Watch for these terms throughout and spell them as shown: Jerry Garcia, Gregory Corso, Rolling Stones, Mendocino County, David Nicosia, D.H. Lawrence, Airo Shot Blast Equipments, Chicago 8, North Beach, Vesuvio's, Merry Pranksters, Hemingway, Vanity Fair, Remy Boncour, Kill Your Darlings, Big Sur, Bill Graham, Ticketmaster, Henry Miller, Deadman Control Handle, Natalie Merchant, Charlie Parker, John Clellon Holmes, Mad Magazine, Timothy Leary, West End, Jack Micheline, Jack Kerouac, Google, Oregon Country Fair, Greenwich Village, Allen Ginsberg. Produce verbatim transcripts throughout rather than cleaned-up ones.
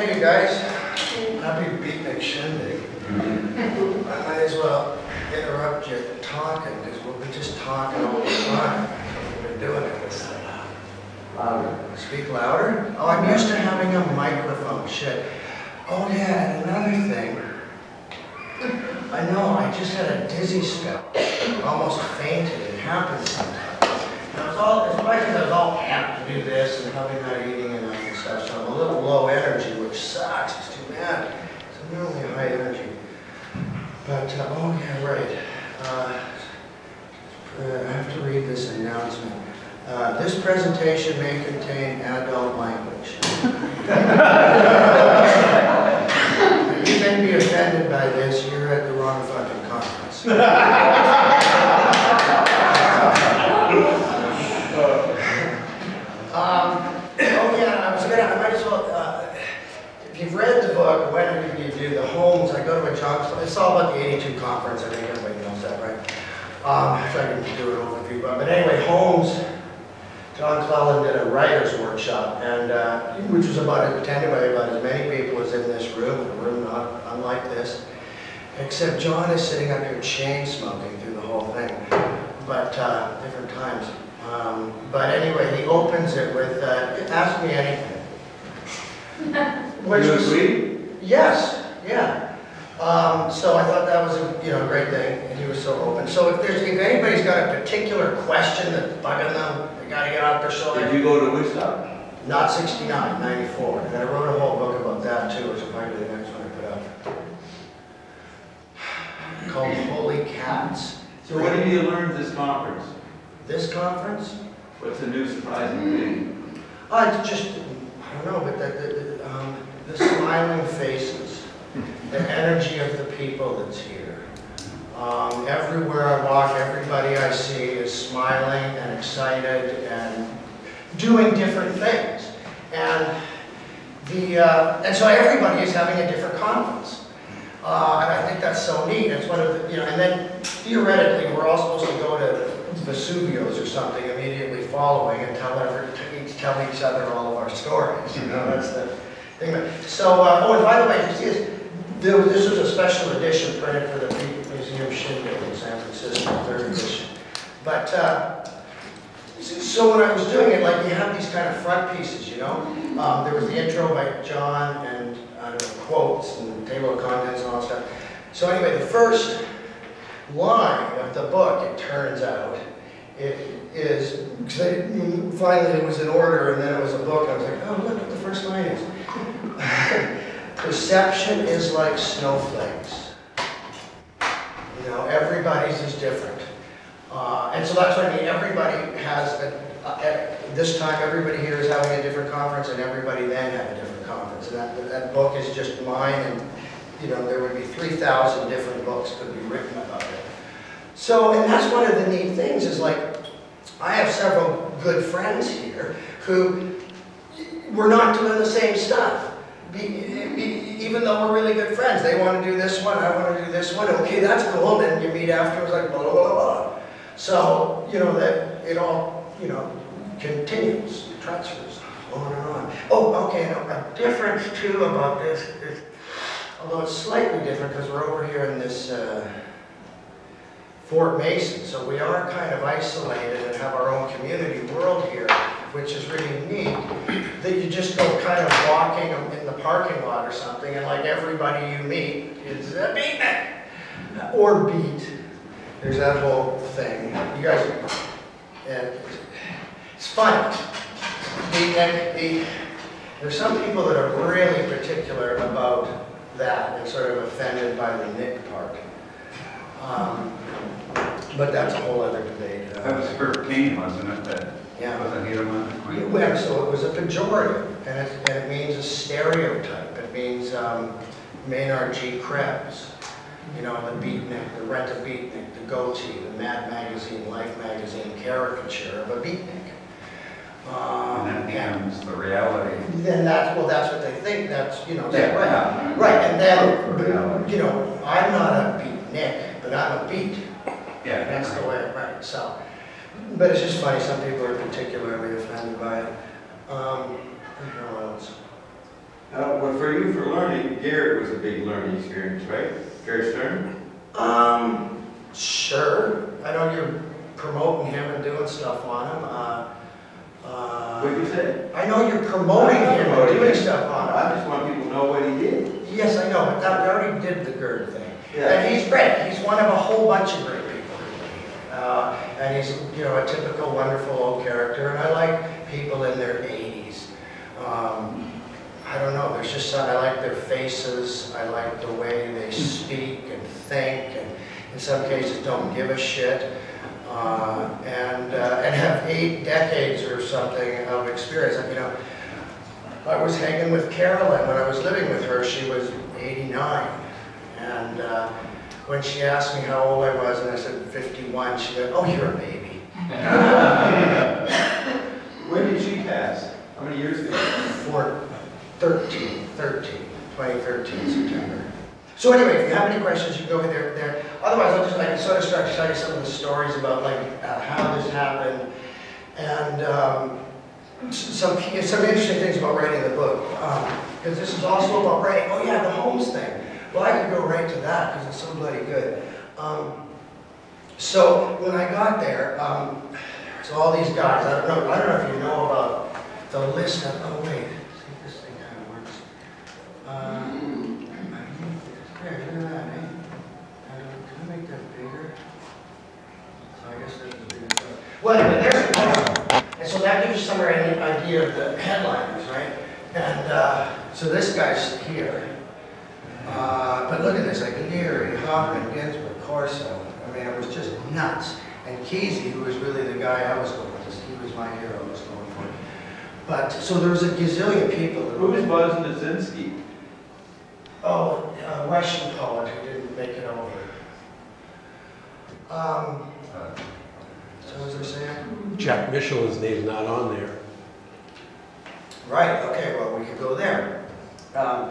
Hey, you guys. Happy beatnik shindig. I might as well interrupt your talking, because we'll be just talking all the time. We've been doing it this time. Louder. Speak louder? Oh, I'm used to having a microphone. Shit. Oh, yeah, and another thing. I know, I just had a dizzy spell. Almost fainted. It happens sometimes. And I was all, as much as I was all amped to do this and probably not eating enough and stuff, so I'm a little low energy, which sucks. It's too bad. So I'm normally high energy. But, uh, oh yeah, right. Uh, I have to read this announcement. Uh, this presentation may contain adult language. You may be offended by this, you're at the wrong fucking conference. um, oh yeah, I was gonna, I might as well, uh, if you've read the book, when did you do the Holmes, I go to a John Clellon, it's all about the eighty-two conference, I think everybody knows that, right? Um, if I can do an overview, but anyway, Holmes, John Clellon did a writer's workshop, and uh, which was about attended by about as many people as in this room, in a room not unlike this, except John is sitting up here chain smoking through the whole thing, but uh, different times. Um, but anyway, he opens it with, uh, ask me anything. Which you agree? Was, yes, yeah. Um, so I thought that was a you know great thing, and he was so open. So if there's if anybody's got a particular question that's bugging them, they gotta get off their shoulder. Did you go to Woodstock? Not sixty-nine, ninety-four. And I wrote a whole book about that too, which will probably be the next one I put up. Called Holy Cats. So what did you learn at this conference? This conference? What's a new surprising mm. thing? I just I don't know, but that the, the, um, the smiling faces. The energy of the people that's here. Um, everywhere I walk, everybody I see is smiling and excited and doing different things. And the uh, and so everybody is having a different conference. Uh, and I think that's so neat. It's one of the, you know. And then theoretically, we're all supposed to go to Vesuvio's or something immediately following and tell every, tell each other all of our stories. You know, that's the thing. So uh, oh, and by the way, you see this. This was a special edition printed for the Museum Shindig in San Francisco, third edition. But, uh, so when I was doing it, like you have these kind of front pieces, you know? Um, there was the intro by John and I don't know, quotes and table of contents and all that stuff. So anyway, the first line of the book, it turns out, it is, they, finally it was in order and then it was a book. I was like, oh, look what the first line is. Perception is like snowflakes. You know, everybody's is different. Uh, and so that's what I mean, everybody has, a, a, a, this time everybody here is having a different conference and everybody then had a different conference. And that, that book is just mine and, you know, there would be three thousand different books could be written about it. So, and that's one of the neat things is like, I have several good friends here who were not doing the same stuff. Be, be, even though we're really good friends, they want to do this one, I want to do this one, okay, that's cool, and then you meet afterwards, like, blah, blah, blah, blah. So, you know, that it all, you know, continues, transfers, on and on. Oh, okay, now a difference, too, about this is, although it's slightly different, because we're over here in this uh, Fort Mason, so we are kind of isolated and have our own community world here, which is really neat, that you just go kind of walking in the parking lot or something, and like everybody you meet is a beatnik, or beat. There's that whole thing. You guys, yeah, it's fun. Beatnik, beat. There's some people that are really particular about that and sort of offended by the nick part. Um, but that's a whole other debate. Uh, that was for Kane, wasn't it? That Yeah. Well, so it was a pejorative, and it, and it means a stereotype. It means um, Maynard G. Krebs, you know, the beatnik, the rent-a-beatnik, the goatee, the Mad Magazine, Life Magazine caricature of a beatnik. Um, and that becomes the reality. Then that's, well, that's what they think. That's, you know, yeah, right. Right, and then, you know, I'm not a beatnik, but I'm a beat. Yeah. That's right. The way it right. So. But it's just funny, some people are particularly offended by it. Um, I don't know what else. Uh, well, for you, for learning, Gerd was a big learning experience, right? Gerd Stern? Um, sure. I know you're promoting him and doing stuff on him. Uh, uh, what did you say? I know you're promoting him and doing stuff on him. I just want people to know what he did. Yes, I know, but that, we already did the Gerd thing. Yeah. And he's great. He's one of a whole bunch of great people. Uh, and he's, you know, a typical, wonderful old character. And I like people in their eighties. Um, I don't know, there's just something, I like their faces, I like the way they speak and think, and in some cases don't give a shit, uh, and, uh, and have eight decades or something of experience. I mean, you know, I was hanging with Carolyn when I was living with her, she was eighty-nine, and uh, when she asked me how old I was, and I said fifty-one, she went, "Oh, you're a baby." When did she pass? How many years ago? Four. thirteen, thirteen, twenty thirteen, September. So anyway, if you have any questions, you can go over there. there. Otherwise, I'll just like sort of start to tell you some of the stories about like uh, how this happened, and um, some some interesting things about writing the book, because um, this is also about writing. Oh yeah, the Holmes thing. Well, I could go right to that because it's so bloody good. Um, so when I got there, um, there's all these guys. I don't know. I don't know if you know about the list of. Oh wait. Uh, here, do that, eh? Uh, can I make that bigger? So I guess that's the bigger thing. Well, anyway, there's a panel. And so that gives you some idea of the headliners, right? And uh, so this guy's here. Uh, but look at this, like Leary, Hoffman, Ginsberg, Corso. I mean, it was just nuts. And Kesey, who was really the guy I was going with, he was my hero, I was going for. But, so there was a gazillion people. Who was Bosnizinski? Oh, a Russian poet who didn't make it over. Um, so what was I saying? Jack Mitchell's name's not on there. Right, okay, well we could go there. Um,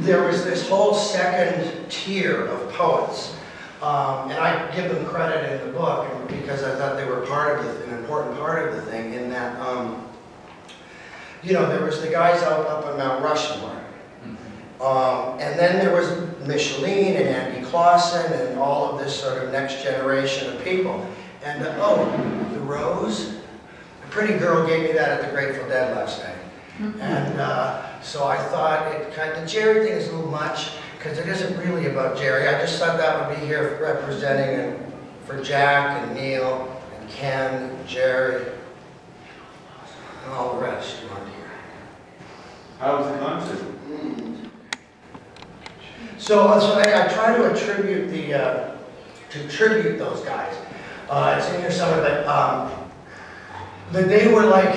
there was this whole second tier of poets. Um, and I give them credit in the book because I thought they were part of the, an important part of the thing in that, um, you know, there was the guys out up on Mount Rushmore. Um, and then there was Micheline and Andy Clausen and all of this sort of next generation of people. And uh, oh, the Rose, a pretty girl gave me that at the Grateful Dead last night. Mm-hmm. And uh, so I thought it kind of, the Jerry thing is a little much because it isn't really about Jerry. I just thought that would be here representing and for Jack and Neil and Ken and Jerry and all the rest you want to hear. How was the concert? So, so I, I try to attribute the uh, to tribute those guys. Uh, it's in here somewhere, but um, that they were like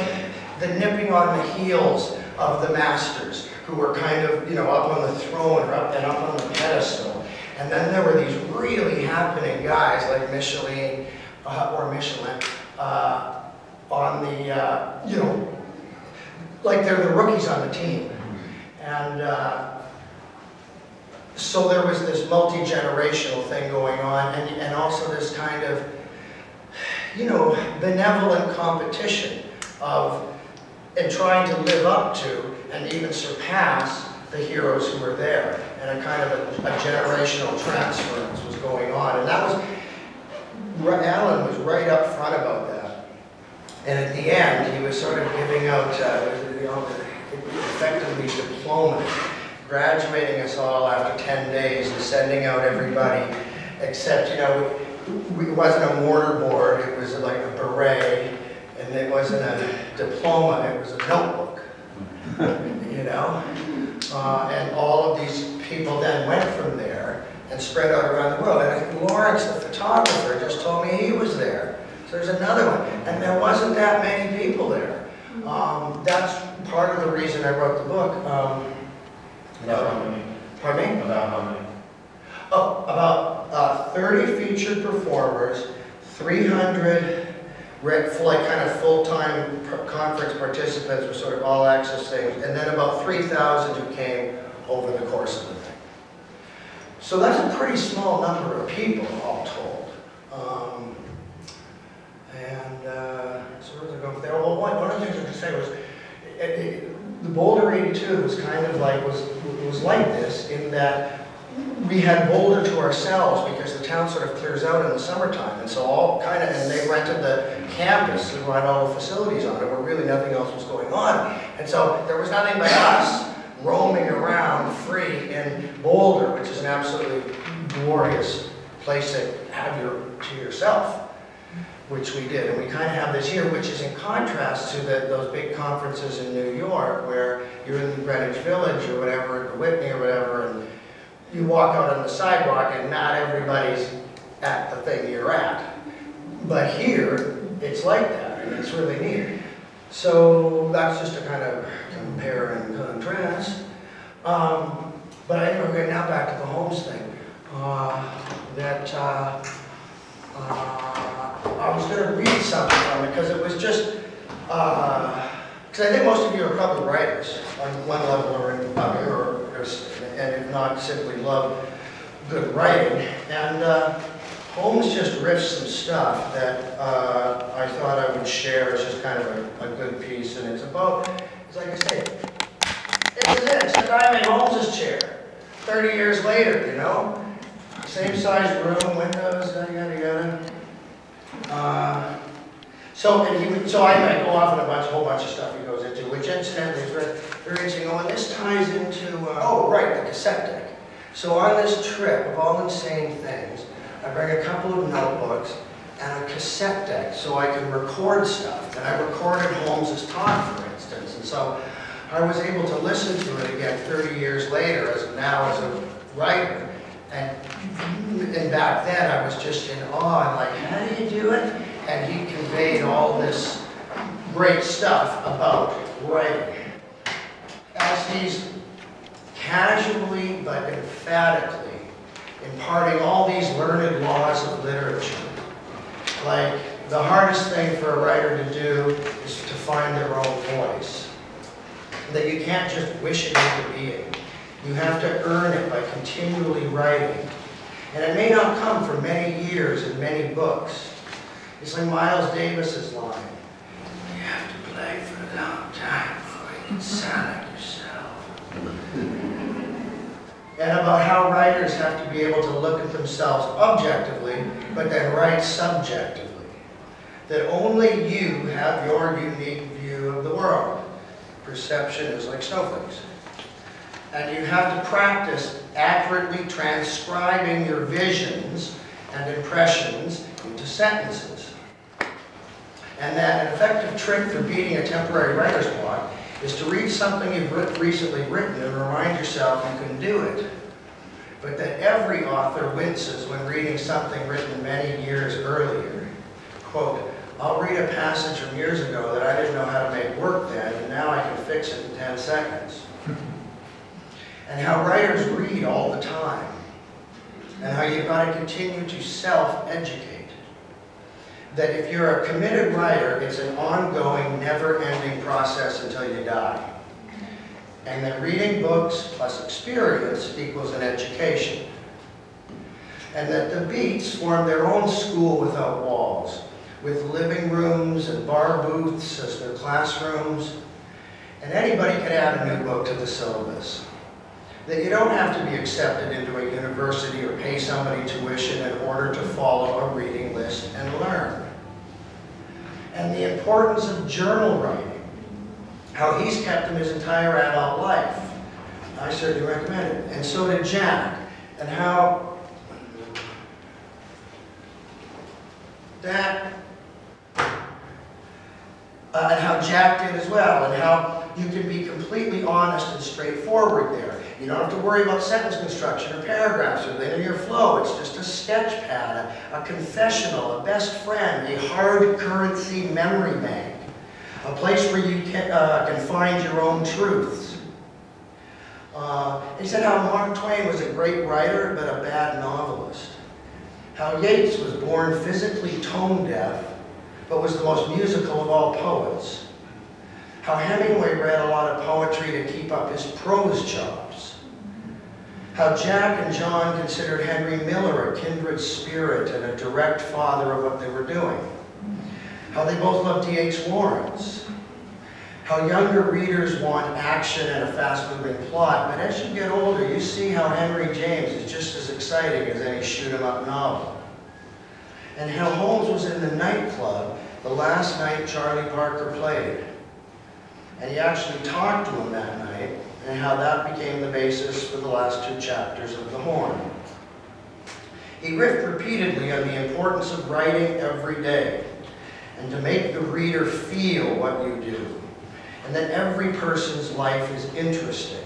the nipping on the heels of the masters, who were kind of you know up on the throne or up and up on the pedestal. And then there were these really happening guys like Micheline uh, or Michelin uh, on the uh, you know like they're the rookies on the team, and. Uh, So there was this multi-generational thing going on, and, and also this kind of, you know, benevolent competition of, and trying to live up to, and even surpass the heroes who were there. And a kind of a, a generational transference was going on. And that was, Alan was right up front about that. And at the end, he was sort of giving out, uh, you know, effectively diplomas. Graduating us all after ten days and sending out everybody, except, you know, it wasn't a mortar board, it was like a beret, and it wasn't a diploma, it was a notebook, you know? Uh, and all of these people then went from there and spread out around the world. And I think Lawrence, the photographer, just told me he was there. So there's another one. And there wasn't that many people there. Um, that's part of the reason I wrote the book. Um, About how many? Pardon me? About how many? Oh, about uh, thirty featured performers, three hundred like kind of full-time conference participants with sort of all-access things, and then about three thousand who came over the course of the thing. So that's a pretty small number of people, all told. Um, and uh, so where was I going with that? Well, one, one of the things I could say was, it, it, the Boulder eighty-two was kind of like, was, was like this in that we had Boulder to ourselves because the town sort of clears out in the summertime. And so all kind of, and they rented the campus and had all the facilities on it where really nothing else was going on. And so there was nothing but us roaming around free in Boulder, which is an absolutely glorious place to have your, to yourself, which we did. And we kind of have this here, which is in contrast to the, those big conferences in New York where you're in Greenwich Village or whatever, Whitney or whatever, and you walk out on the sidewalk and not everybody's at the thing you're at. But here, it's like that, and it's really neat. So that's just to kind of compare and contrast. Um, but I think we're getting now back to the Holmes thing. Uh, that uh, uh, I was going to read something from it because it was just, because uh, I think most of you are probably writers on one level or another, or, or, and if not, simply love good writing. And uh, Holmes just riffs some stuff that uh, I thought I would share. It's just kind of a, a good piece, and it's about, it's like I say, it's this, it's the guy in Holmes' chair, thirty years later, you know? Same size room, windows, yada, yada, yada. Uh, so, and he, so I might go off on a bunch, whole bunch of stuff he goes into, which incidentally is very, very interesting. Oh, and this ties into, uh, oh, right, the cassette deck. So on this trip of all insane things, I bring a couple of notebooks and a cassette deck so I can record stuff. And I recorded Holmes' talk, for instance. And so I was able to listen to it again thirty years later, as now as a writer. And, and back then I was just in awe, and like, how do you do it? And he conveyed all this great stuff about writing. As he's casually but emphatically imparting all these learned laws of literature. Like, the hardest thing for a writer to do is to find their own voice. That you can't just wish it into being. You have to earn it by continually writing. And it may not come for many years and many books. It's like Miles Davis's line. You have to play for a long time before you can sound like yourself. And about how writers have to be able to look at themselves objectively, but then write subjectively. That only you have your unique view of the world. Perception is like snowflakes. And you have to practice accurately transcribing your visions and impressions into sentences. And that an effective trick for beating a temporary writer's block is to read something you've recently written and remind yourself you can do it. But that every author winces when reading something written many years earlier. Quote, I'll read a passage from years ago that I didn't know how to make work then, and now I can fix it in ten seconds. And how writers read all the time, and how you've got to continue to self-educate. That if you're a committed writer, it's an ongoing, never-ending process until you die. And that reading books plus experience equals an education. And that the Beats form their own school without walls, with living rooms and bar booths as their classrooms. And anybody can add a new book to the syllabus. That you don't have to be accepted into a university or pay somebody tuition in order to follow a reading list and learn. And the importance of journal writing, how he's kept them his entire adult life. I certainly recommend it. And so did Jack. And how that, uh, and how Jack did as well, and how you can be completely honest and straightforward there. You don't have to worry about sentence construction or paragraphs or linear flow. It's just a sketch pad, a, a confessional, a best friend, a hard currency memory bank, a place where you can, uh, can find your own truths. Uh, he said how Mark Twain was a great writer but a bad novelist. How Yeats was born physically tone deaf but was the most musical of all poets. How Hemingway read a lot of poetry to keep up his prose chops. How Jack and John considered Henry Miller a kindred spirit and a direct father of what they were doing. How they both loved D H Lawrence. how younger readers want action and a fast-moving plot, but as you get older, you see how Henry James is just as exciting as any shoot-em-up novel. And how Holmes was in the nightclub the last night Charlie Parker played. And he actually talked to him that night, and how that became the basis for the last two chapters of The Horn. He riffed repeatedly on the importance of writing every day, and to make the reader feel what you do. And that every person's life is interesting.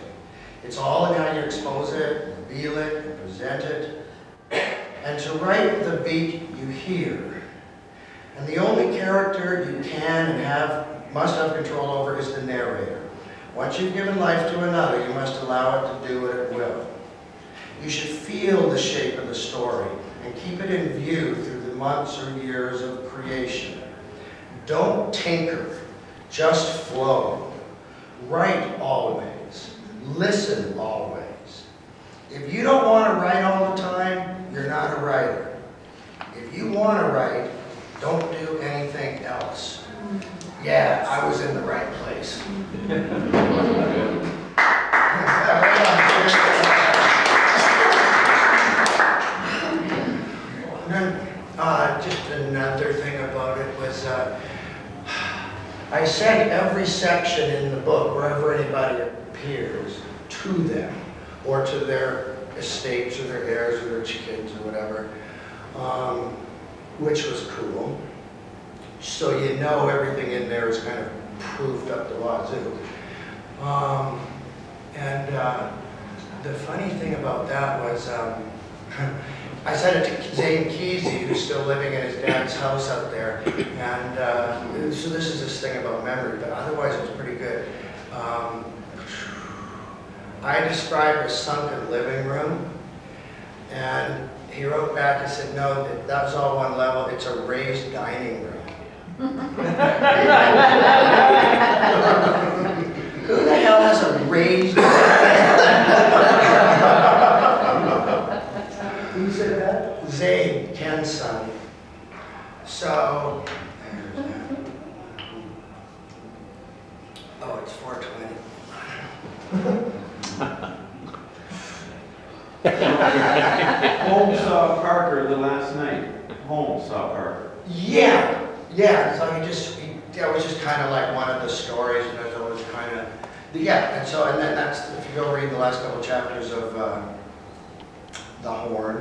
It's all in how you expose it, reveal it, present it, and to write the beat you hear. And the only character you can and have, must have control over is the narrator. Once you've given life to another, you must allow it to do what it will. You should feel the shape of the story and keep it in view through the months or years of creation. Don't tinker. Just flow. Write always. Listen always. If you don't want to write all the time, you're not a writer. If you want to write, don't do anything else. Yeah, I was in the right place. And then, uh, just another thing about it was, uh, I sent every section in the book, wherever anybody appears, to them, or to their estates, or their heirs, or their kids, or whatever, um, which was cool. So you know everything in there is kind of proofed up the wazoo. Um, and uh, the funny thing about that was, um, I sent it to Zane Kesey, who's still living in his dad's house out there, and uh, so this is this thing about memory, but otherwise it was pretty good. Um, I described a sunken living room, and he wrote back and said, no, that was all one level, it's a raised dining room. Who the hell has a raised dining room? Who said that? Zane, Ken's son. So, there's that. Oh, it's four twenty. Holmes saw Parker the last night. Holmes saw Parker. Yeah, yeah. So he just, he, that was just kind of like one of the stories, and it was kind of, yeah. And so, and then that's, if you go read the last couple chapters of. Uh, The Horn.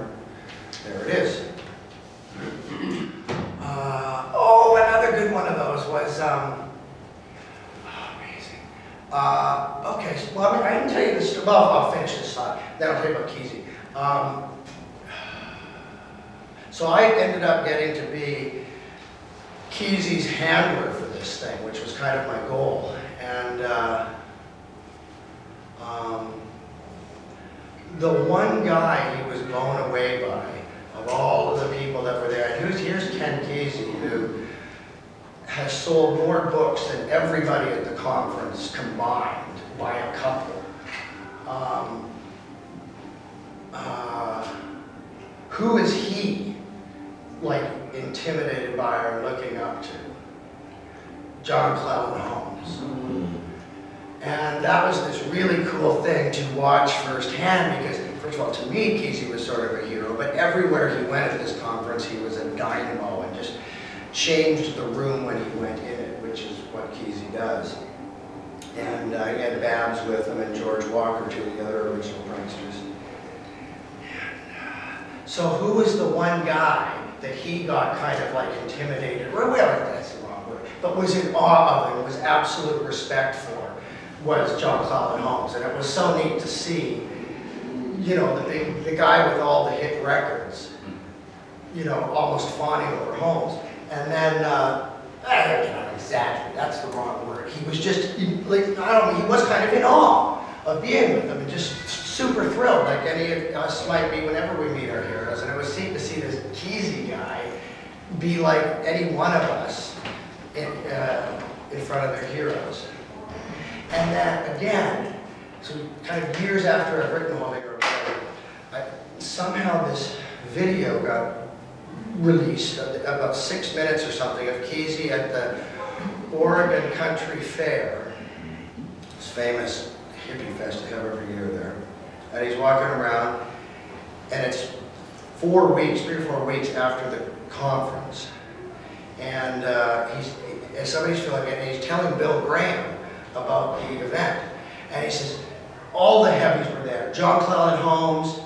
There it is. Uh, oh, another good one of those was um, oh, amazing. Uh, okay, so, well, I, mean, I can tell you this. Well, I'll finish this slide. Then I'll tell you about Kesey. Um, so I ended up getting to be Kesey's handler for this thing, which was kind of my goal. And uh, um, the one guy he was blown away by, of all of the people that were there, and here's Ken Kesey, who has sold more books than everybody at the conference combined by a couple, um, uh, who is he, like, intimidated by or looking up to? John Clellon Holmes. And that was this really cool thing to watch firsthand because, first of all, to me, Kesey was sort of a hero, but everywhere he went at this conference, he was a dynamo and just changed the room when he went in it, which is what Kesey does. And uh, he had Babs with him and George Walker, two of the other original pranksters. So who was the one guy that he got kind of like intimidated, or whatever, that's the wrong word, but was in awe of and was absolute respect for? Was John Clellon Holmes, and it was so neat to see, you know, the big, the guy with all the hit records, you know, almost fawning over Holmes, and then uh, I don't know exactly, that's the wrong word. He was just he, like I don't know, he was kind of in awe of being with them, and just super thrilled, like any of us might be whenever we meet our heroes. And it was neat to see this Kesey guy be like any one of us in uh, in front of their heroes. And then again, so kind of years after I've written all the year, I, somehow this video got released, about six minutes or something, of Kesey at the Oregon Country Fair. famous hippie fest they have every year there. And he's walking around, and it's four weeks, three or four weeks after the conference. And uh, he's, and somebody's filming it, and he's telling Bill Graham about the event. And he says, all the heavies were there, John Clellon Holmes,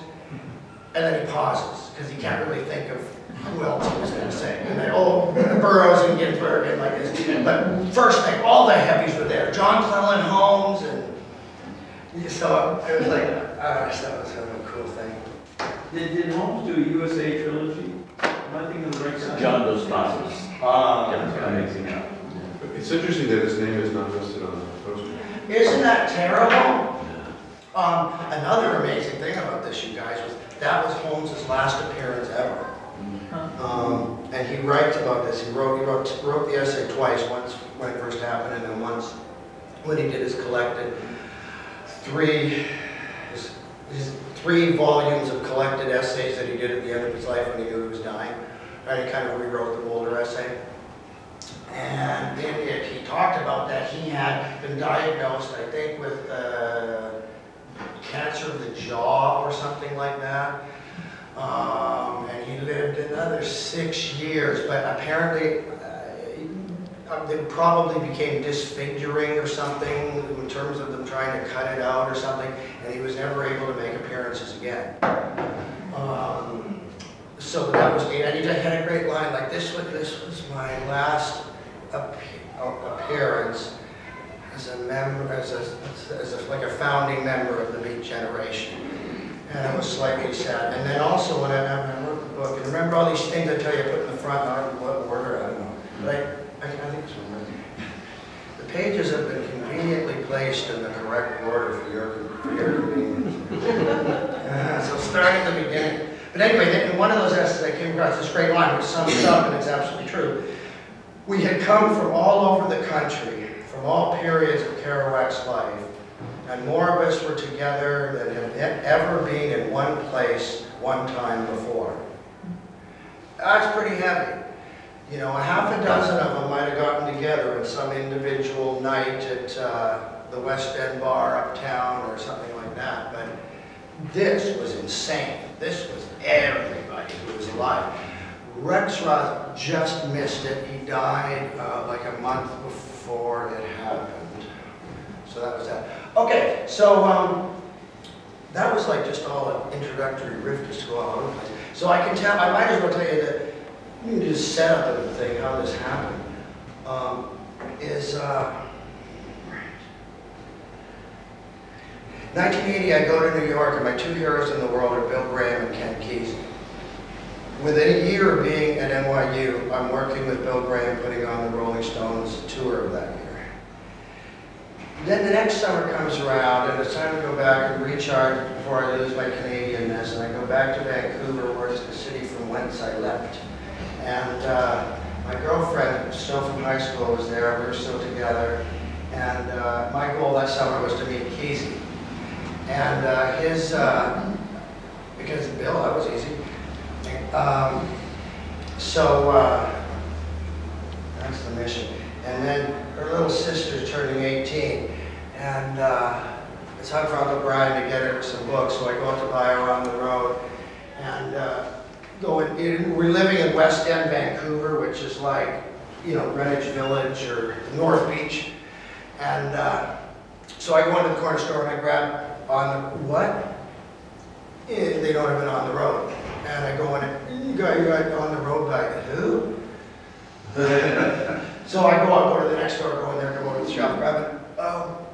and then he pauses, because he can't really think of who else he was going to say. And then, oh, Burroughs and Ginsberg, and like this. But first thing, all the heavies were there, John Clellon Holmes, and so it was like, uh, so it was kind of a cool thing. Did, did Holmes do a U S A trilogy? Am I thinking of the right side? John does not. Ah, that's kind of amazing. It's interesting that his name is not listed on the poster. Isn't that terrible? Um, another amazing thing about this, you guys, was that was Holmes's last appearance ever. Um, and he writes about this. He wrote, he wrote, wrote the essay twice, once when it first happened, and then once when he did his collected three, his, his three volumes of collected essays that he did at the end of his life when he knew he was dying. Right? He kind of rewrote the Boulder essay. And then it, he talked about that he had been diagnosed, I think, with uh, cancer of the jaw or something like that. Um, and he lived another six years, but apparently uh, it probably became disfiguring or something in terms of them trying to cut it out or something, and he was never able to make appearances again. Um, so that was neat. And he had a great line like this, this was my last appearance as a member, as a, as a, like a founding member of the Beat Generation. And it was slightly sad. And then also when I, I wrote the book, and remember all these things I tell you I put in the front, I don't know what order, I don't know. But I, I, I think it's one right. The pages have been conveniently placed in the correct order for your, for your convenience. uh, so start at the beginning. But anyway, in one of those essays I came across this great line which sums up, and it's absolutely true. We had come from all over the country, from all periods of Kerouac's life, and more of us were together than had ever been in one place one time before. That's pretty heavy. You know, a half a dozen of them might have gotten together in some individual night at uh, the West End bar uptown or something like that, but this was insane. This was everybody who was alive. Rex Roth just missed it. He died uh, like a month before it happened. So that was that. Okay, so um, that was like just all an introductory riff to go all over the place. So I can tell, I might as well tell you that you can just set up the thing, how this happened, um, is uh, nineteen eighty, I go to New York, and my two heroes in the world are Bill Graham and Ken Kesey. Within a year of being at N Y U, I'm working with Bill Graham putting on the Rolling Stones tour of that year. Then the next summer comes around, and it's time to go back and recharge before I lose my Canadianness, and I go back to Vancouver, where it's the city from whence I left. And uh, my girlfriend, still from high school, was there. We were still together. And uh, my goal that summer was to meet Kesey. And uh, his, uh, because Bill, that was easy. Um, so uh, that's the mission. And then her little sister's turning eighteen, and uh, it's hard for Uncle Brian to get her some books, so I go out to buy her On the Road. And uh, going, in, we're living in West End, Vancouver, which is like, you know, Greenwich Village or North Beach. And uh, so I go into the corner store and I grab On the, what? It, they don't have it On the Road. And I go in, and, you got, you got On the Road by who? So I go out, go to the next door, go in there, go over to the shop, grab it. Oh,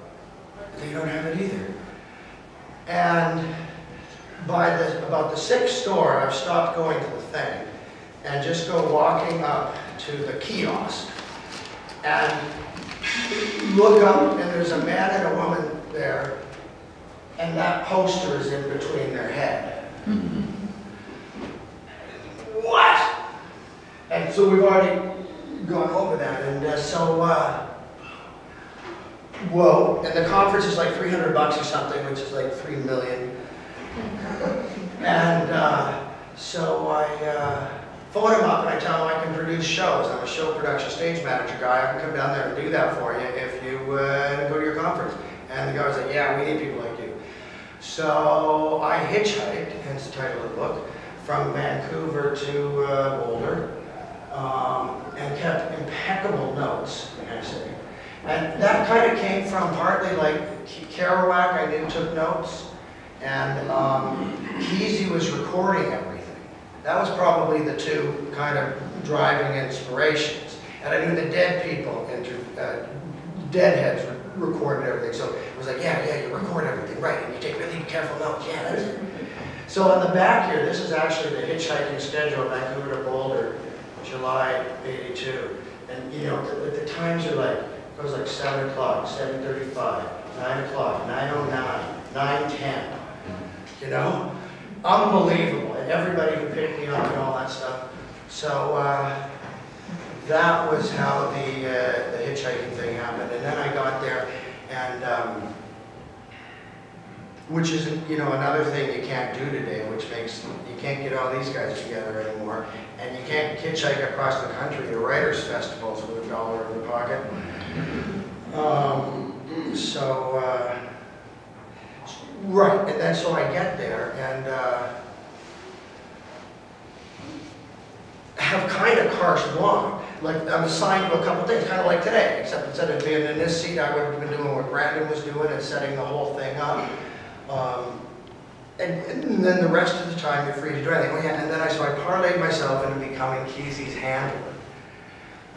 they don't have it either. And by the, about the sixth store, I've stopped going to the thing and just go walking up to the kiosk and look up, and there's a man and a woman there, and that poster is in between their head. Mm-hmm. What? And so we've already gone over that, and uh, so, uh, whoa, and the conference is like three hundred bucks or something, which is like three million. And uh, so I uh, phone him up and I tell him I can produce shows. I'm a show production stage manager guy. I can come down there and do that for you if you uh, go to your conference. And the guy was like, yeah, we need people like you. So I hitchhiked, hence the title of the book, from Vancouver to uh, Boulder, um, and kept impeccable notes, I say. And that kind of came from partly like Kerouac, I knew took notes, and um, Kesey was recording everything. That was probably the two kind of driving inspirations. And I knew the dead people, inter uh, deadheads recorded everything. So it was like, yeah, yeah, you record everything, right, and you take really careful notes, yeah, that's it. So on the back here, this is actually the hitchhiking schedule, Vancouver to Boulder, July eighty-two. And you know, the, the times are like, it goes like seven o'clock, seven thirty-five, nine o'clock, nine oh nine, nine ten, you know? Unbelievable, and everybody who picked me up and all that stuff. So uh, that was how the, uh, the hitchhiking thing happened. And then I got there, and um, which is, you know, another thing you can't do today, which makes, you can't get all these guys together anymore, and you can't hitchhike across the country to writers' festivals with a dollar in the pocket. Um, so, uh, right, and then so I get there and uh, have kind of carte blanche. Like, I'm assigned to a couple things, kind of like today, except instead of being in this seat, I would have been doing what Brandon was doing and setting the whole thing up. Um, and, and then the rest of the time, you're free to do anything. And then I, so I parlayed myself into becoming Kesey's handler.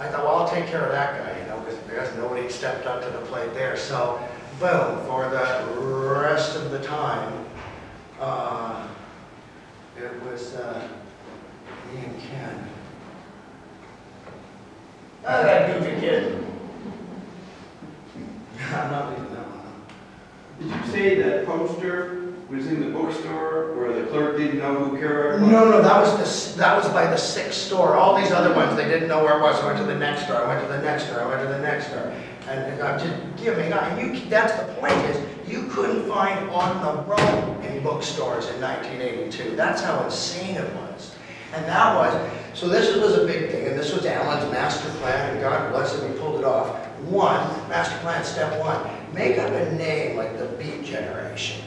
I thought, well, I'll take care of that guy, you know, because there's nobody stepped up to the plate there. So, boom, for the rest of the time, uh, it was uh, me and Ken. Oh, that goofy kid. I'm not leaving that one. Did you say that poster was in the bookstore where the clerk didn't know who Kerouac was? No, no, that was, the, that was by the sixth store. All these other ones, they didn't know where it was. I went to the next store, I went to the next store, I went to the next store. And I'm just giving up. And you, that's the point is, you couldn't find On the Road in bookstores in nineteen eighty-two. That's how insane it was. And that was, so this was a big thing, and this was Allen's master plan, and God bless him, he pulled it off. One, master plan, step one, make up a name like the Beat Generation.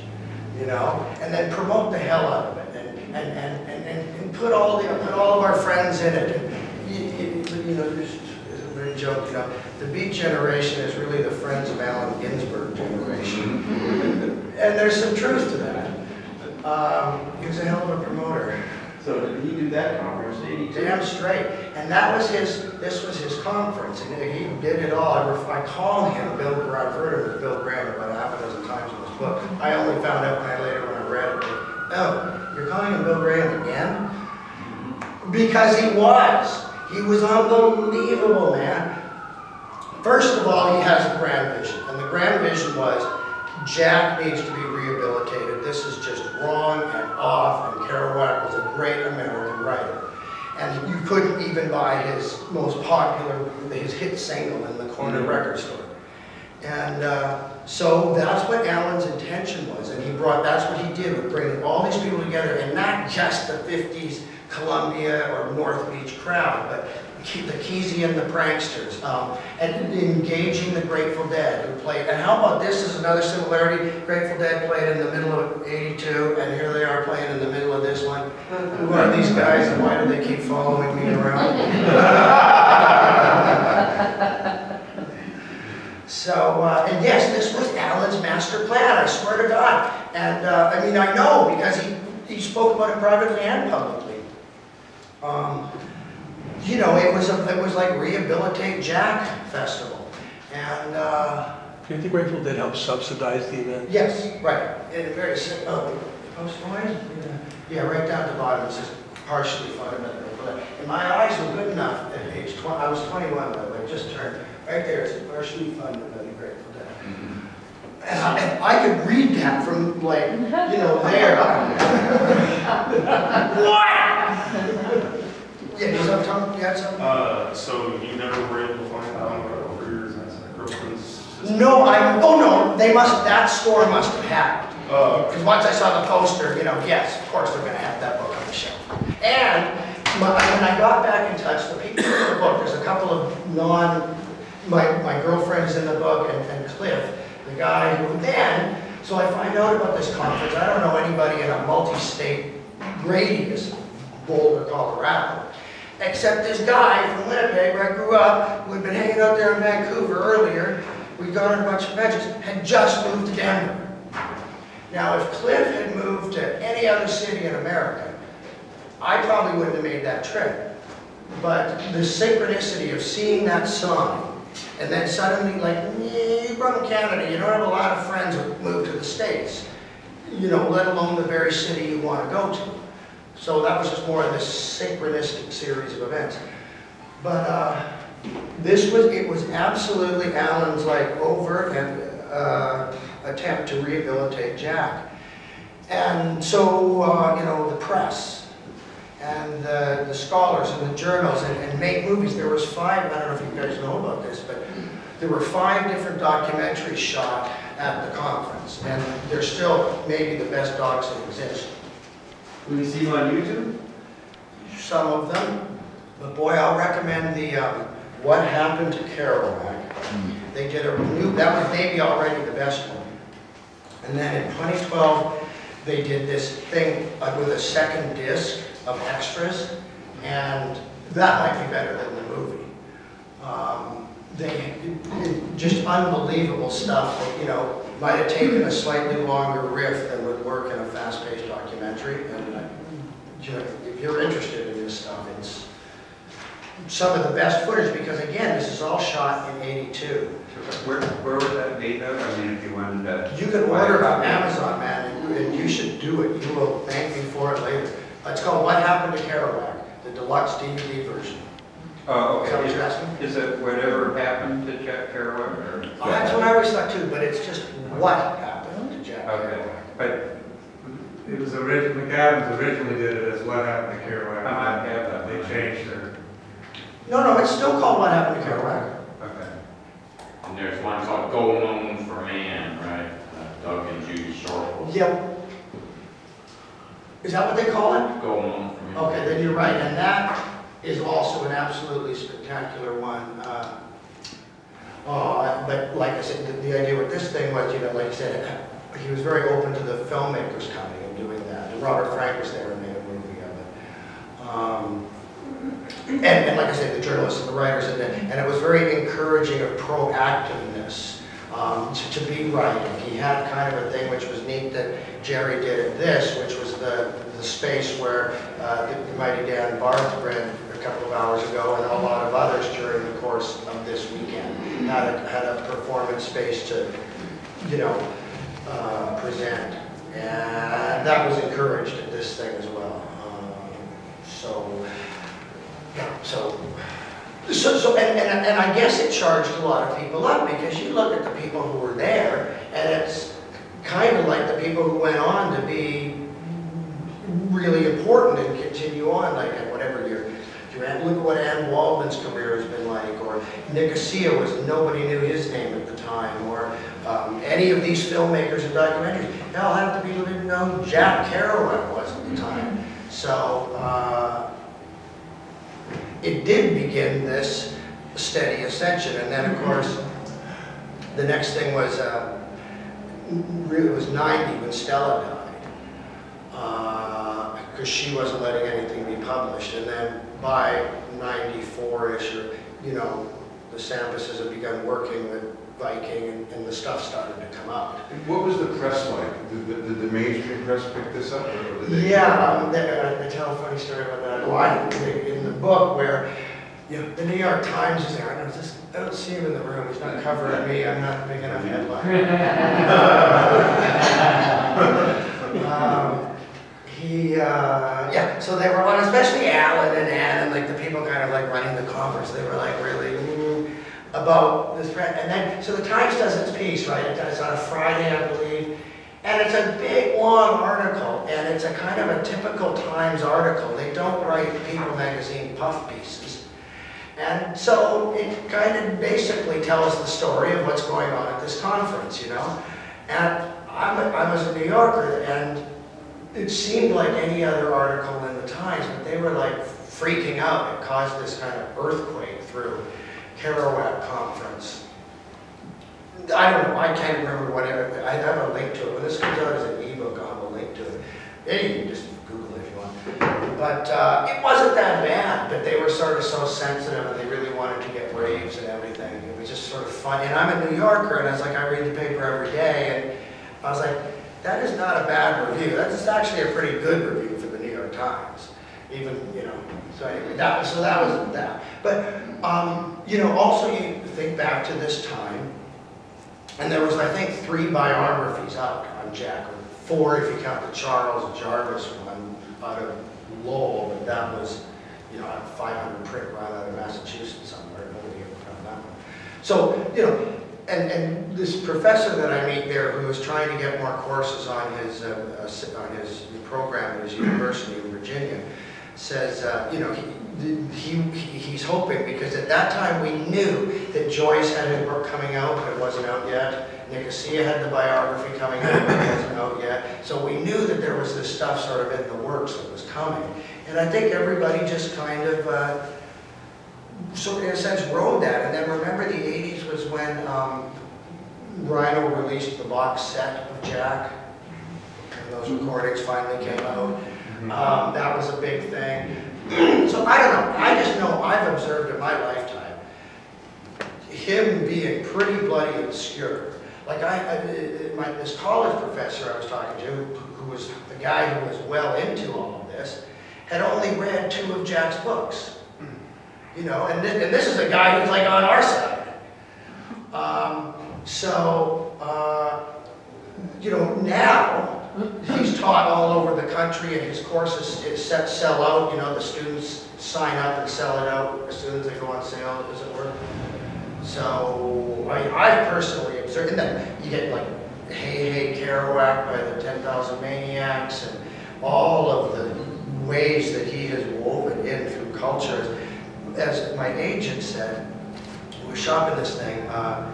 You know, and then promote the hell out of it, and and and and, and put all the put all of our friends in it. And you, you, you know, there's a really joke. You know, the Beat Generation is really the friends of Allen Ginsberg generation, and there's some truth to that. Um, he was a hell of a promoter. So did he do that conference? eighty-two? Damn straight. And that was his. This was his conference, and he did it all. I, I call him Bill Graham. I've heard of Bill Graham about half a dozen times. Book. I only found out kind of later when I read it. Oh, you're calling him Bill Graham again? Because he was. He was unbelievable, man. First of all, he has a grand vision. And the grand vision was, Jack needs to be rehabilitated. This is just wrong and off. And Kerouac was a great American writer. And you couldn't even buy his most popular, his hit single in the corner mm-hmm. record store. And uh, so that's what Allen's intention was, and he brought, that's what he did, with bringing all these people together, and not just the fifties Columbia or North Beach crowd, but the Kesey and the pranksters, um, and engaging the Grateful Dead, who played, and how about this is another similarity, Grateful Dead played in the middle of eighty-two, and here they are playing in the middle of this one. Who are these guys, and why do they keep following me around? So, uh, and yes, this was Allen's master plan, I swear to God. And, uh, I mean, I know, because he, he spoke about it privately and publicly. Um, you know, it was, a, it was like Rehabilitate Jack Festival. And, uh... Do you think Grateful Dead help subsidize the event? Yes, right. In a very simple... Oh, post-noise? Yeah, right down at the bottom, it says, partially fundamental. And my eyes were good enough at age twenty. I was twenty-one, by the way, just turned. Right there, it's partially funded by the Grateful Dead. And I, and I could read that from, like, you know, there. What? Yeah, so Tom, you had something? Uh, so you never were able to find out about your girlfriend's sister? No, I, oh no, they must, that store must have happened. Because uh, once I saw the poster, you know, yes, of course they're going to have that book on the shelf. And my, when I got back in touch, the people in the book, there's a couple of non- My, my girlfriend is in the book, and, and Cliff, the guy who then, so I find out about this conference. I don't know anybody in a multi-state radius of Boulder, Colorado, except this guy from Winnipeg, where I grew up, who had been hanging out there in Vancouver earlier. We'd gone on a bunch of benches, had just moved to Denver. Now, if Cliff had moved to any other city in America, I probably wouldn't have made that trip. But the synchronicity of seeing that sign, and then suddenly, like, you're from Canada, you don't have a lot of friends who move to the States, you know, let alone the very city you want to go to. So that was just more of this synchronistic series of events. But uh, this was, it was absolutely Allen's, like, overt and uh, attempt to rehabilitate Jack. And so, uh, you know, the press, and the, the scholars and the journals and, and make movies. There was five, I don't know if you guys know about this, but there were five different documentaries shot at the conference, and they're still maybe the best docs that exist. Can we see them on YouTube? Some of them, but boy, I'll recommend the um, What Happened to Kerouac. Mm-hmm. They did a new, that was maybe already the best one. And then in twenty twelve, they did this thing uh, with a second disc of extras, and that might be better than the movie. Um, they, just unbelievable stuff that, you know, might have taken a slightly longer riff than would work in a fast-paced documentary. And uh, you know, if you're interested in this stuff, it's some of the best footage, because again, this is all shot in eighty-two. Where, where was that made out? I mean, if you wanted to... You can order it on Amazon, man, and, and you should do it. You will thank me for it later. It's called What Happened to Kerouac, the deluxe D V D version. Oh, okay. Is, asking? Is it Whatever Happened to Jack Kerouac? Or oh, yeah. That's what I always thought too, but it's just What Happened to Jack okay. Kerouac. But it was originally, McAdams originally did it as What Happened to Kerouac. Uh -huh. They, yeah, they changed their... No, no, it's still called What Happened to Kerouac. Okay. And there's one called Go Along for Man, right? Uh, Doug and Judy Shortle. Yep. Is that what they call it? Go on. Okay, then you're right, and that is also an absolutely spectacular one. Uh, oh, but like I said, the, the idea with this thing was, you know, like I said, he was very open to the filmmakers coming and doing that. And Robert Frank was there and made a movie of it. Um, and, and like I said, the journalists and the writers, and, and it was very encouraging of proactiveness um, to, to be right. He had kind of a thing which was neat that Jerry did in this, which was the, the space where uh, the mighty Dan Barth read a couple of hours ago, and a lot of others during the course of this weekend had a, had a performance space to, you know, uh, present. And that was encouraged at this thing as well. Um, so, yeah, so, so, so and, and, and I guess it charged a lot of people up, because you look at the people who were there, and it's kind of like the people who went on to be really important and continue on, like whatever your, your aunt, look at what Ann Waldman's career has been like, or Nicosia was, nobody knew his name at the time, or um, any of these filmmakers and documentaries. Hell, half the people didn't know Jack Kerouac was at the time. So uh, it did begin this steady ascension, and then of course the next thing was uh, really was ninety when Stella died, because uh, she wasn't letting anything be published. And then by ninety-four-ish, or, you know, the Sampuses had begun working with Viking, and, and the stuff started to come out. What was the press like? Did the, did the mainstream press pick this up? Or did they yeah, um, they, uh, I tell a funny story about that. Well, I, in the book where, you know, the New York Times is there, and I was just, I don't see him in the room, he's not covering me, I'm not big enough headline. um, he, uh, yeah, so they were on, especially Alan and Ann, and like the people kind of like running the conference, they were like really mm, about this, and then, so the Times does its piece, right, it does on a Friday, I believe, and it's a big, long article, and it's a kind of a typical Times article. They don't write People magazine puff pieces. And so it kind of basically tells the story of what's going on at this conference, you know? And I'm a, I was a New Yorker, and it seemed like any other article in the Times, but they were like freaking out. It caused this kind of earthquake through Kerouac Conference. I don't know, I can't remember whatever, I have a link to it. When this comes out as an ebook, I'll have a link to it. Yeah, you can just Google it if you want. But uh, it wasn't that bad, but they were sort of so sensitive and they really wanted to get raves and everything. It was just sort of fun. And I'm a New Yorker, and I was like, I read the paper every day, and I was like, that is not a bad review. That's actually a pretty good review for the New York Times. Even, you know, so anyway, that was, so that wasn't that. But, um, you know, also you think back to this time, and there was, I think, three biographies out on Jack, or four if you count the Charles Jarvis one out of Lowell, but that was, you know, a five hundred print right out of Massachusetts somewhere, nobody ever found that one. So, you know, and, and this professor that I meet there who was trying to get more courses on his, uh, on his program at his university in Virginia, says, uh, you know, he, he, he's hoping, because at that time we knew that Joyce had his book coming out, but it wasn't out yet. Nicosia had the biography coming out, but it wasn't out yet. So we knew that there was this stuff sort of in the works that was coming. And I think everybody just kind of, uh, sort of in a sense, rode that. And then remember the eighties was when um, Rhino released the box set of Jack, and those recordings finally came out. Um, that was a big thing. So I don't know, I just know I've observed in my lifetime him being pretty bloody obscure. Like I, I my, this college professor I was talking to, who was the guy who was well into all of this, had only read two of Jack's books. You know, and, th and this is a guy who's like on our side. Um, so, uh, you know, now, he's taught all over the country, and his courses is set, sell out. You know, the students sign up and sell it out as soon as they go on sale, as it were. So, I mean, I've personally observed that you get like Hey Hey Kerouac by the ten thousand Maniacs, and all of the ways that he has woven in through cultures. As my agent said, we were shopping this thing, uh,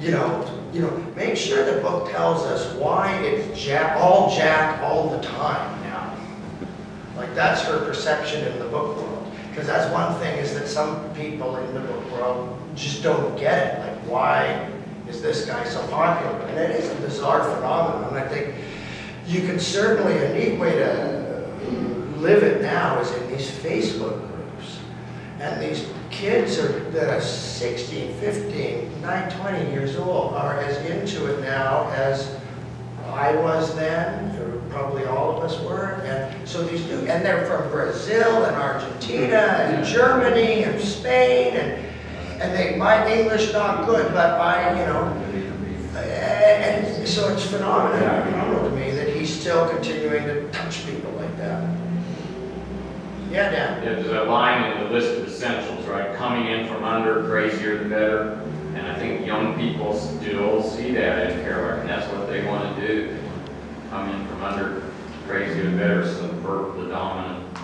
you know, you know, make sure the book tells us why it's Jack, all Jack all the time now. Like, that's her perception in the book world. Because that's one thing, is that some people in the book world just don't get it. Like, why is this guy so popular? And it is a bizarre phenomenon. I think you can certainly, a neat way to live it now is in these Facebook groups. And these kids are, that are sixteen, fifteen, nine, twenty years old are as into it now as I was then, or probably all of us were. And so these new, and they're from Brazil and Argentina and Germany and Spain, and and they, my English not good, but I, you know, and so it's phenomenal to me that he's still continuing to touch people like that. Yeah, Dan. Yeah, there's a line in the list of essentials, right? Coming in from under, crazier the better. And I think young people still see that in Kerouac, and that's what they want to do. Come in from under, crazier the better, subvert the dominant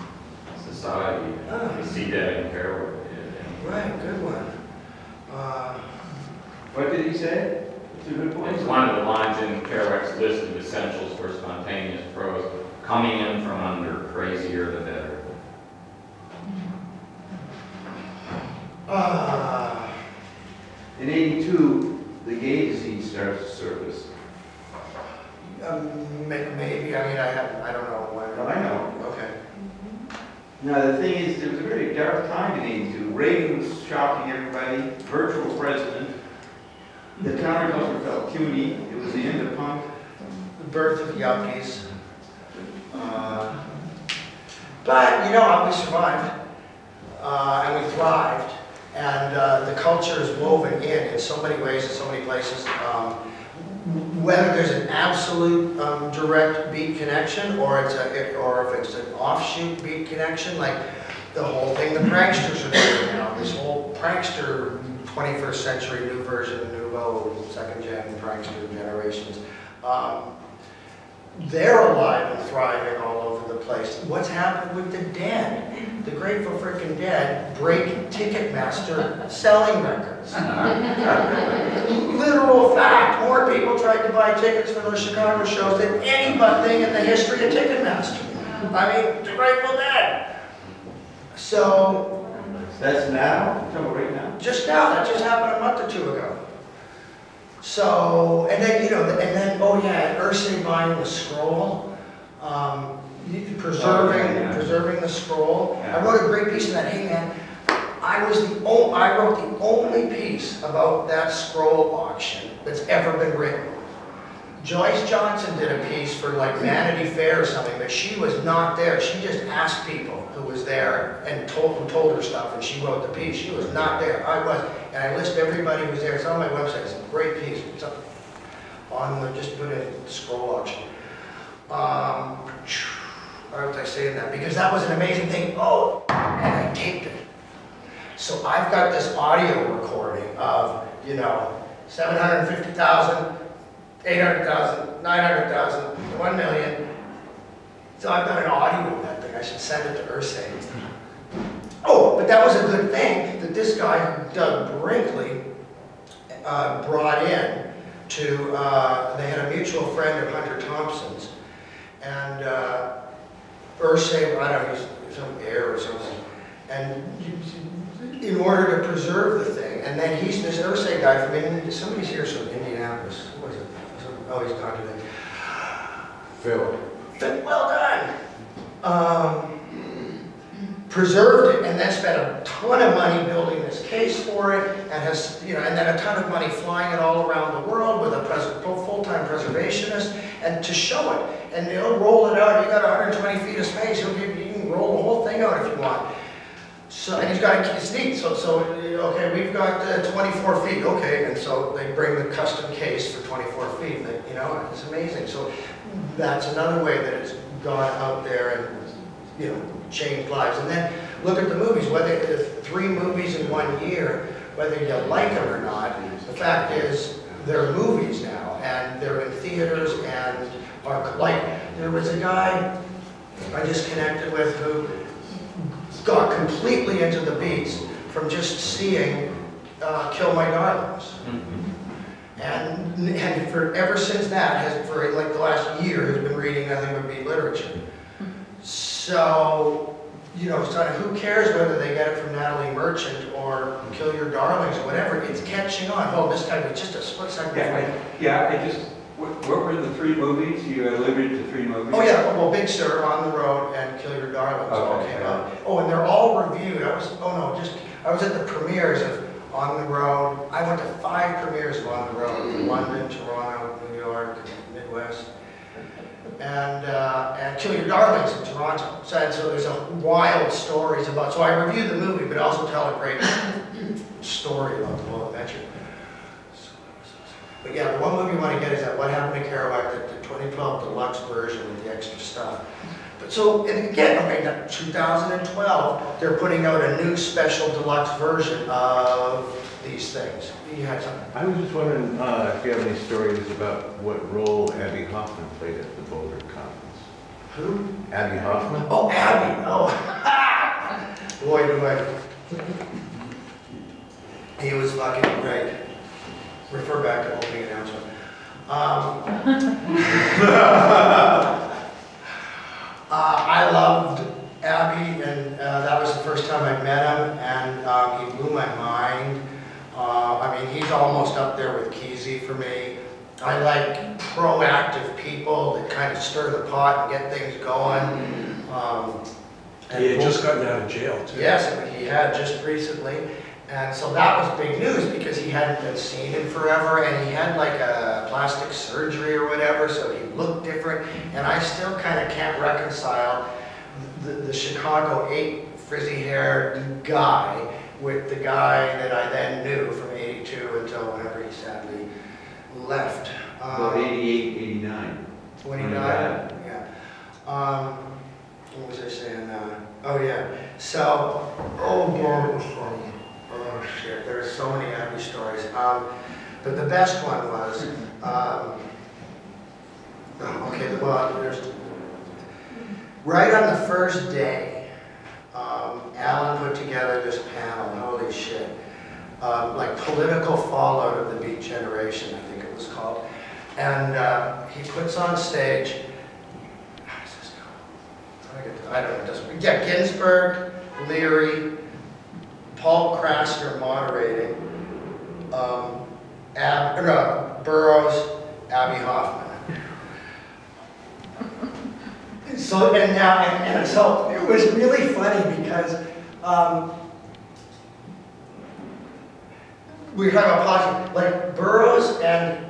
society. Oh. They see that in Kerouac. Yeah. Right, good one. Uh, what did he say? It's a good point. It's one of the lines in Kerouac's list of essentials for spontaneous prose. Coming in from under, crazier the better. Uh, in eighty-two, the gay disease starts to surface. Um, maybe, I mean, I have, I don't know when. No, I know. Okay. Mm-hmm. Now, the thing is, it was a very dark time in eighty-two. Reagan was shocking everybody, virtual president. The counterculture felt puny. It was the end of punk. The birth of yuppies. Uh, but, you know, we survived. Uh, and we thrived. And uh, the culture is woven in in so many ways, in so many places. Um, whether there's an absolute um, direct beat connection, or it's a, it, or if it's an offshoot beat connection, like the whole thing the pranksters are doing now, this whole prankster twenty-first century new version, nouveau, second gen prankster generations, um, they're alive and thriving all over the place. What's happened with the Dead? The Grateful Frickin' Dead break Ticketmaster selling records. Literal fact. More people tried to buy tickets for those Chicago shows than anything in the history of Ticketmaster. I mean, the Grateful Dead. So. That's now? Right now? Just now. That just happened a month or two ago. So, and then, you know, and then, oh yeah, Ursin buying the scroll, um, preserving, oh, yeah, yeah. preserving the scroll. Yeah. I wrote a great piece in that, hey man, I was the only, I wrote the only piece about that scroll auction that's ever been written. Joyce Johnson did a piece for like Vanity Fair or something, but she was not there. She just asked people who was there and told them, told her stuff, and she wrote the piece. She was not there. I was, and I list everybody who was there. It's on my website. It's a great piece. It's up on the, just put in scroll auction. Um, why was I saying that? Because that was an amazing thing. Oh, and I taped it. So I've got this audio recording of, you know, seven hundred fifty thousand. eight hundred thousand, nine hundred thousand, one million. So I've got an audio of that thing. I should send it to Ursae. Oh, but that was a good thing that this guy, Doug Brinkley, uh, brought in to, uh, they had a mutual friend of Hunter Thompson's. And uh, Ursae, I don't know, he's some heir or something. And in order to preserve the thing, and then he's this Ursae guy from Indianapolis. Somebody's here from Indianapolis. Who was it? Oh, he's gone today. Phil. Well done. Um, preserved it, and then spent a ton of money building this case for it, and has, you know, and then a ton of money flying it all around the world with a pres full-time preservationist, and to show it, and they'll roll it out. You got one hundred twenty feet of space. He'll give you, you can roll the whole thing out if you want. So, and he's got a, it's neat. So, so okay, we've got uh, twenty-four feet. Okay, and so they bring the custom case for twenty-four feet. And they, you know, it's amazing. So that's another way that it's gone out there and, you know, changed lives. And then look at the movies. Whether the three movies in one year, whether you like them or not, the fact is they're movies now, and they're in theaters and are like. There was a guy I just connected with who got completely into the beats from just seeing uh, Kill My Darlings. Mm-hmm. And, and for, ever since that, has, for like the last year, has been reading nothing but beat literature. So, you know, so who cares whether they get it from Natalie Merchant or Kill Your Darlings or whatever, it's catching on. Oh, this guy was just a split second. Yeah, yeah, I just, what, what were the three movies? You alluded to three movies. Oh yeah, well, Big Sur, On the Road, and Kill Your Darlings okay, all came yeah. out. Oh, and they're all reviewed. I was, oh no, just, I was at the premieres of On the Road. I went to five premieres of On the Road, London, Toronto, New York, Midwest. And, uh, and Kill Your Darlings in Toronto. So, and so there's a wild stories about, so I reviewed the movie, but also tell a great story about the whole adventure. But yeah, the one movie you want to get is that What Happened to Kerouac, the, the twenty twelve deluxe version with the extra stuff. But so, and again, okay, now two thousand twelve, they're putting out a new special deluxe version of these things. You had something? I was just wondering uh, if you have any stories about what role Abbie Hoffman played at the Boulder Conference. Who? Abbie Hoffman. Oh, Abbie. Oh. Boy, do I. He was fucking great. Refer back to opening announcement. Um, uh, I loved Abbie, and uh, that was the first time I met him, and um, he blew my mind. Uh, I mean, he's almost up there with Kesey for me. I like proactive people that kind of stir the pot and get things going. Um, and he had just gotten out of jail, too. Yes, he had just recently. And so that was big news because he hadn't been seen in forever, and he had like a plastic surgery or whatever, so he looked different. And I still kind of can't reconcile the, the Chicago eight frizzy-haired guy with the guy that I then knew from eighty-two until whenever he sadly left. Um, well, eighty-eight, eighty-nine. When he died, yeah. Um, what was I saying? Uh, oh, yeah. So, oh, boy. Oh shit, there are so many Abbie stories. Um, but the best one was, um, okay, well, there's, right on the first day, um, Alan put together this panel, holy shit, um, like Political Fallout of the Beat Generation, I think it was called. And uh, he puts on stage, how does this go? I don't know, it doesn't, yeah, Ginsberg, Leary, Paul Krassner moderating, um, Ab no, Burroughs, Abbie Hoffman. And so, and now, and, and so it was really funny because um, we were talking about, like, Burroughs and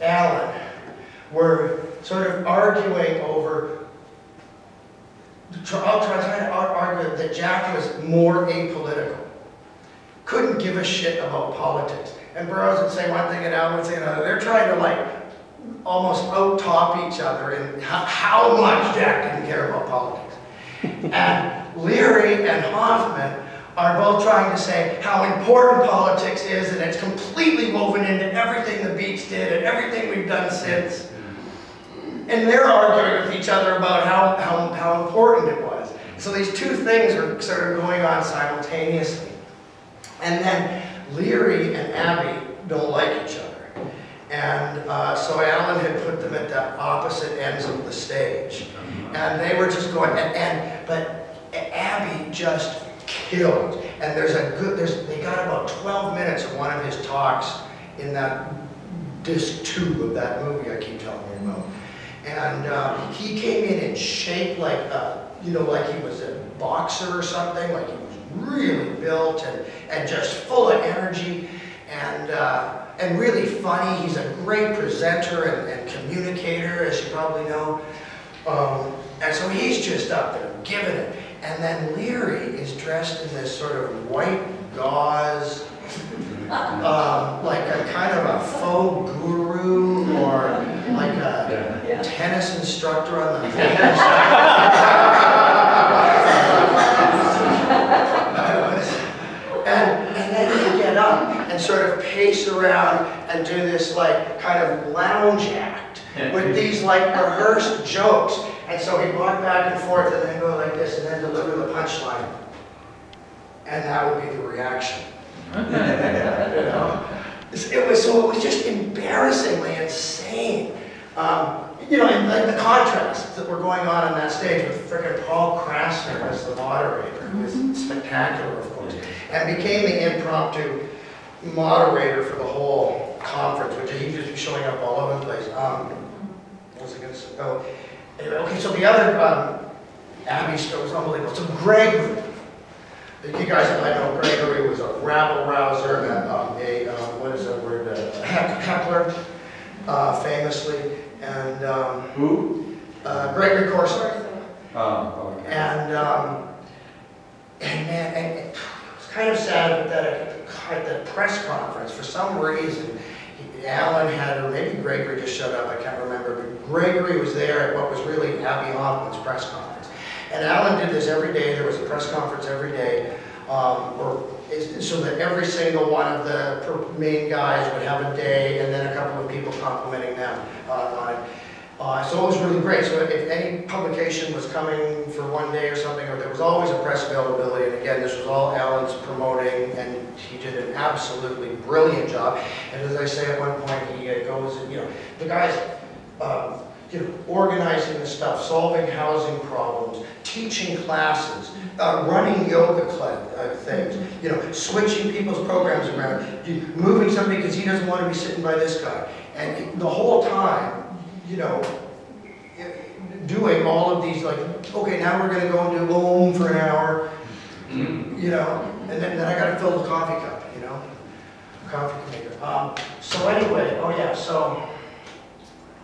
Allen were sort of arguing over. I'll try to argue that Jack was more apolitical. Couldn't give a shit about politics. And Burroughs would say one thing and Allen would say another. They're trying to like almost out-top each other in how much Jack didn't care about politics. And Leary and Hoffman are both trying to say how important politics is and it's completely woven into everything the Beach did and everything we've done since. And they're arguing with each other about how, how, how important it was. So these two things are sort of going on simultaneously. And then Leary and Abbie don't like each other. And uh, so Allen had put them at the opposite ends of the stage. And they were just going, and, and but Abbie just killed. And there's a good, there's, they got about twelve minutes of one of his talks in that disc two of that movie I keep telling you about. And um, he came in and shaped like, a, you know, like he was a boxer or something, like he was really built and, and just full of energy and, uh, and really funny. He's a great presenter and, and communicator, as you probably know. Um, and so he's just up there giving it. And then Leary is dressed in this sort of white gauze, um, like a kind of a faux guru or like a yeah. tennis instructor on the tennis. and, and then he'd get up and sort of pace around and do this like kind of lounge act with these like rehearsed jokes. And so he'd walk back and forth and then go like this and then deliver the punchline. And that would be the reaction. You know? It was so it was just embarrassingly insane, um, you know, and like the contrasts that were going on on that stage with frickin' Paul Krassner as the moderator, who was spectacular, of course, and became the impromptu moderator for the whole conference, which he was showing up all over the place. Um, what was I going to say? Oh, anyway, okay. So the other um, Abbie show was unbelievable. So Gregory, you guys might know Gregory was a rabble rouser and um, a um, what is that word? Uh, heckler, uh, famously, and um, who? Uh, Gregory Corso. Oh, okay. And um, and man, and it was kind of sad that at the press conference, for some reason, he, Allen had, or maybe Gregory just showed up. I can't remember, but Gregory was there at what was really Abbie Hoffman's press conference, and Allen did this every day. There was a press conference every day, um, or. So that every single one of the main guys would have a day and then a couple of people complimenting them on it. Uh, so it was really great. So if any publication was coming for one day or something, or there was always a press availability, and again, this was all Allen's promoting, and he did an absolutely brilliant job. And as I say, at one point, he goes, you know, the guys, um, you know, organizing the stuff, solving housing problems, teaching classes, Uh, running yoga class, uh, things, you know, switching people's programs around, you, moving somebody because he doesn't want to be sitting by this guy, and the whole time, you know, doing all of these like, okay, now we're going to go and do loom for an hour, you know, and then, then I got to fill the coffee cup, you know, coffee maker. Um, so anyway, oh yeah, so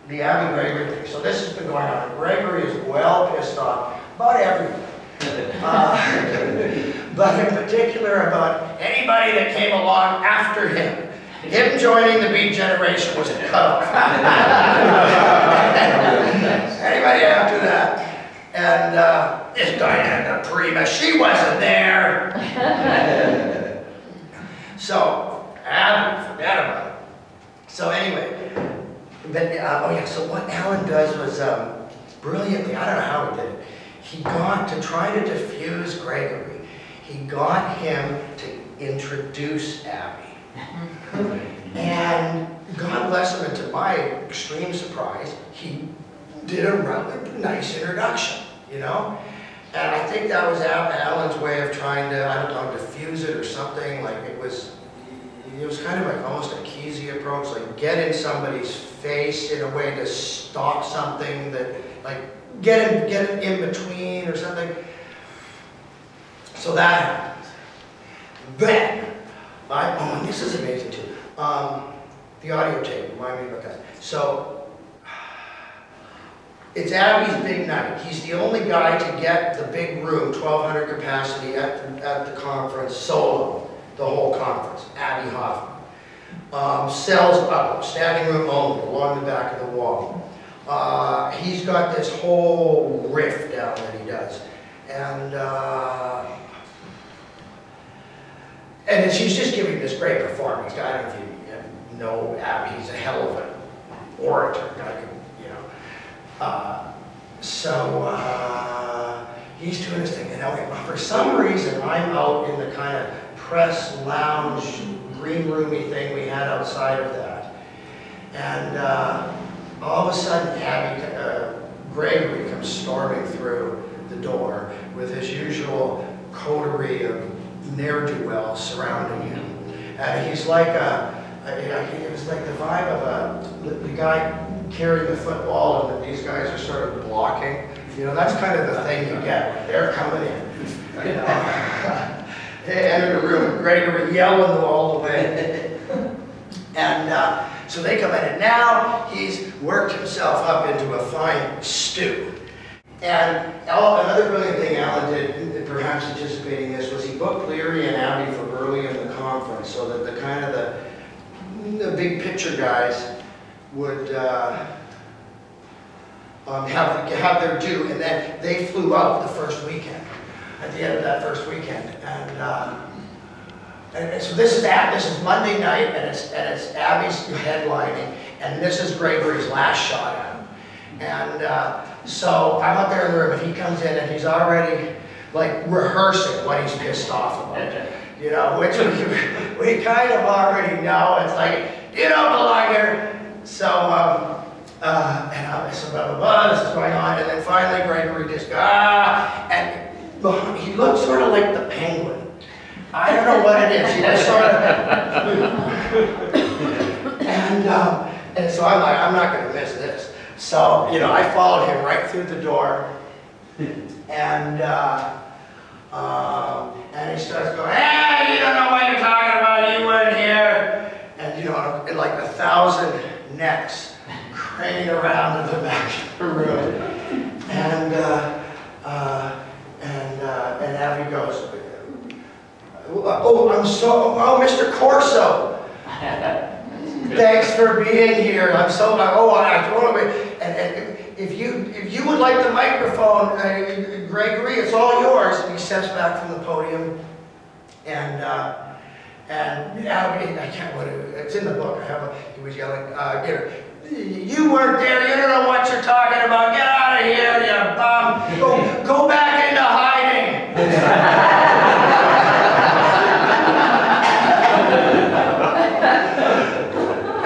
the Abbie Gregory thing. So this has been going on. Gregory is well pissed off about everything. Uh, but in particular about anybody that came along after him. Him joining the Beat generation was cut off. Anybody after that. And uh, this Diana Prima, she wasn't there. So, Adam, forget about it. So anyway, but, uh, oh yeah, so what Allen does was um, brilliantly, I don't know how he did it. He got, to try to diffuse Gregory, he got him to introduce Abbie. And God bless him, and to my extreme surprise, he did a rather nice introduction, you know? And I think that was Allen's way of trying to, I don't know, diffuse it or something, like it was, it was kind of like almost a Kesey approach, like get in somebody's face in a way to stop something that, like get him, get him in between or something. So that happens. Then, I, oh, and this is amazing too. Um, the audio tape, remind me about that. So, it's Abbie's big night. He's the only guy to get the big room, twelve hundred capacity at the, at the conference, solo, the whole conference, Abbie Hoffman. Um, sells out, standing room only, along the back of the wall. Uh, he's got this whole riff down that he does. And, uh, and she's just giving this great performance. I don't know if you know Abbie, he's a hell of an orator. I can, you know. Uh, so uh, he's doing his thing. And okay, for some reason, I'm out in the kind of press lounge, green roomy thing we had outside of that. And uh, all of a sudden, Abbie, uh, Gregory comes storming through the door with his usual coterie of ne'er-do-well surrounding him. And he's like a, a you know, it was like the vibe of a, the, the guy carrying the football and that these guys are sort of blocking. You know, that's kind of the thing you get. They're coming in. You know. They enter the room, Gregory yelling all the way. And uh, so they come in, and now he's worked himself up into a fine stew. And another brilliant thing Allen did, perhaps anticipating this, was he booked Leary and Abbie for early in the conference so that the kind of the, the big picture guys would uh, um, have, have their due. And then they flew out the first weekend, at the end of that first weekend. And, uh, and, and so this is, this is Monday night, and it's, and it's Abbie's headlining, and this is Gregory's last shot at him. And uh, so I'm up there in the room, and he comes in, and he's already like rehearsing what he's pissed off about, you know, which we, we kind of already know. It's like, you don't belong here. So, um, uh, and I'm so blah, blah, blah, this is going on. And then finally Gregory just, ah, and he looks sort of like the penguin. I don't know what it is. He looks sort of, and, um, and so I'm like, I'm not going to miss this. So, you know, I followed him right through the door, and uh, um, and he starts going, hey, you don't know what you're talking about, you weren't here. And, you know, and like a thousand necks craning around in the back of the room. And, uh, uh, and, uh, and Abbie goes, oh, I'm so, oh, Mister Corso. Thanks for being here. I'm so like, oh, I don't want to be. And if you if you would like the microphone, uh, Gregory, it's all yours. And he steps back from the podium, and uh, and Abbie, I can't. What it, it's in the book. I have. A, he was yelling, uh, "You weren't there. You don't know what you're talking about. Get out of here, you bum. Go go back into hiding."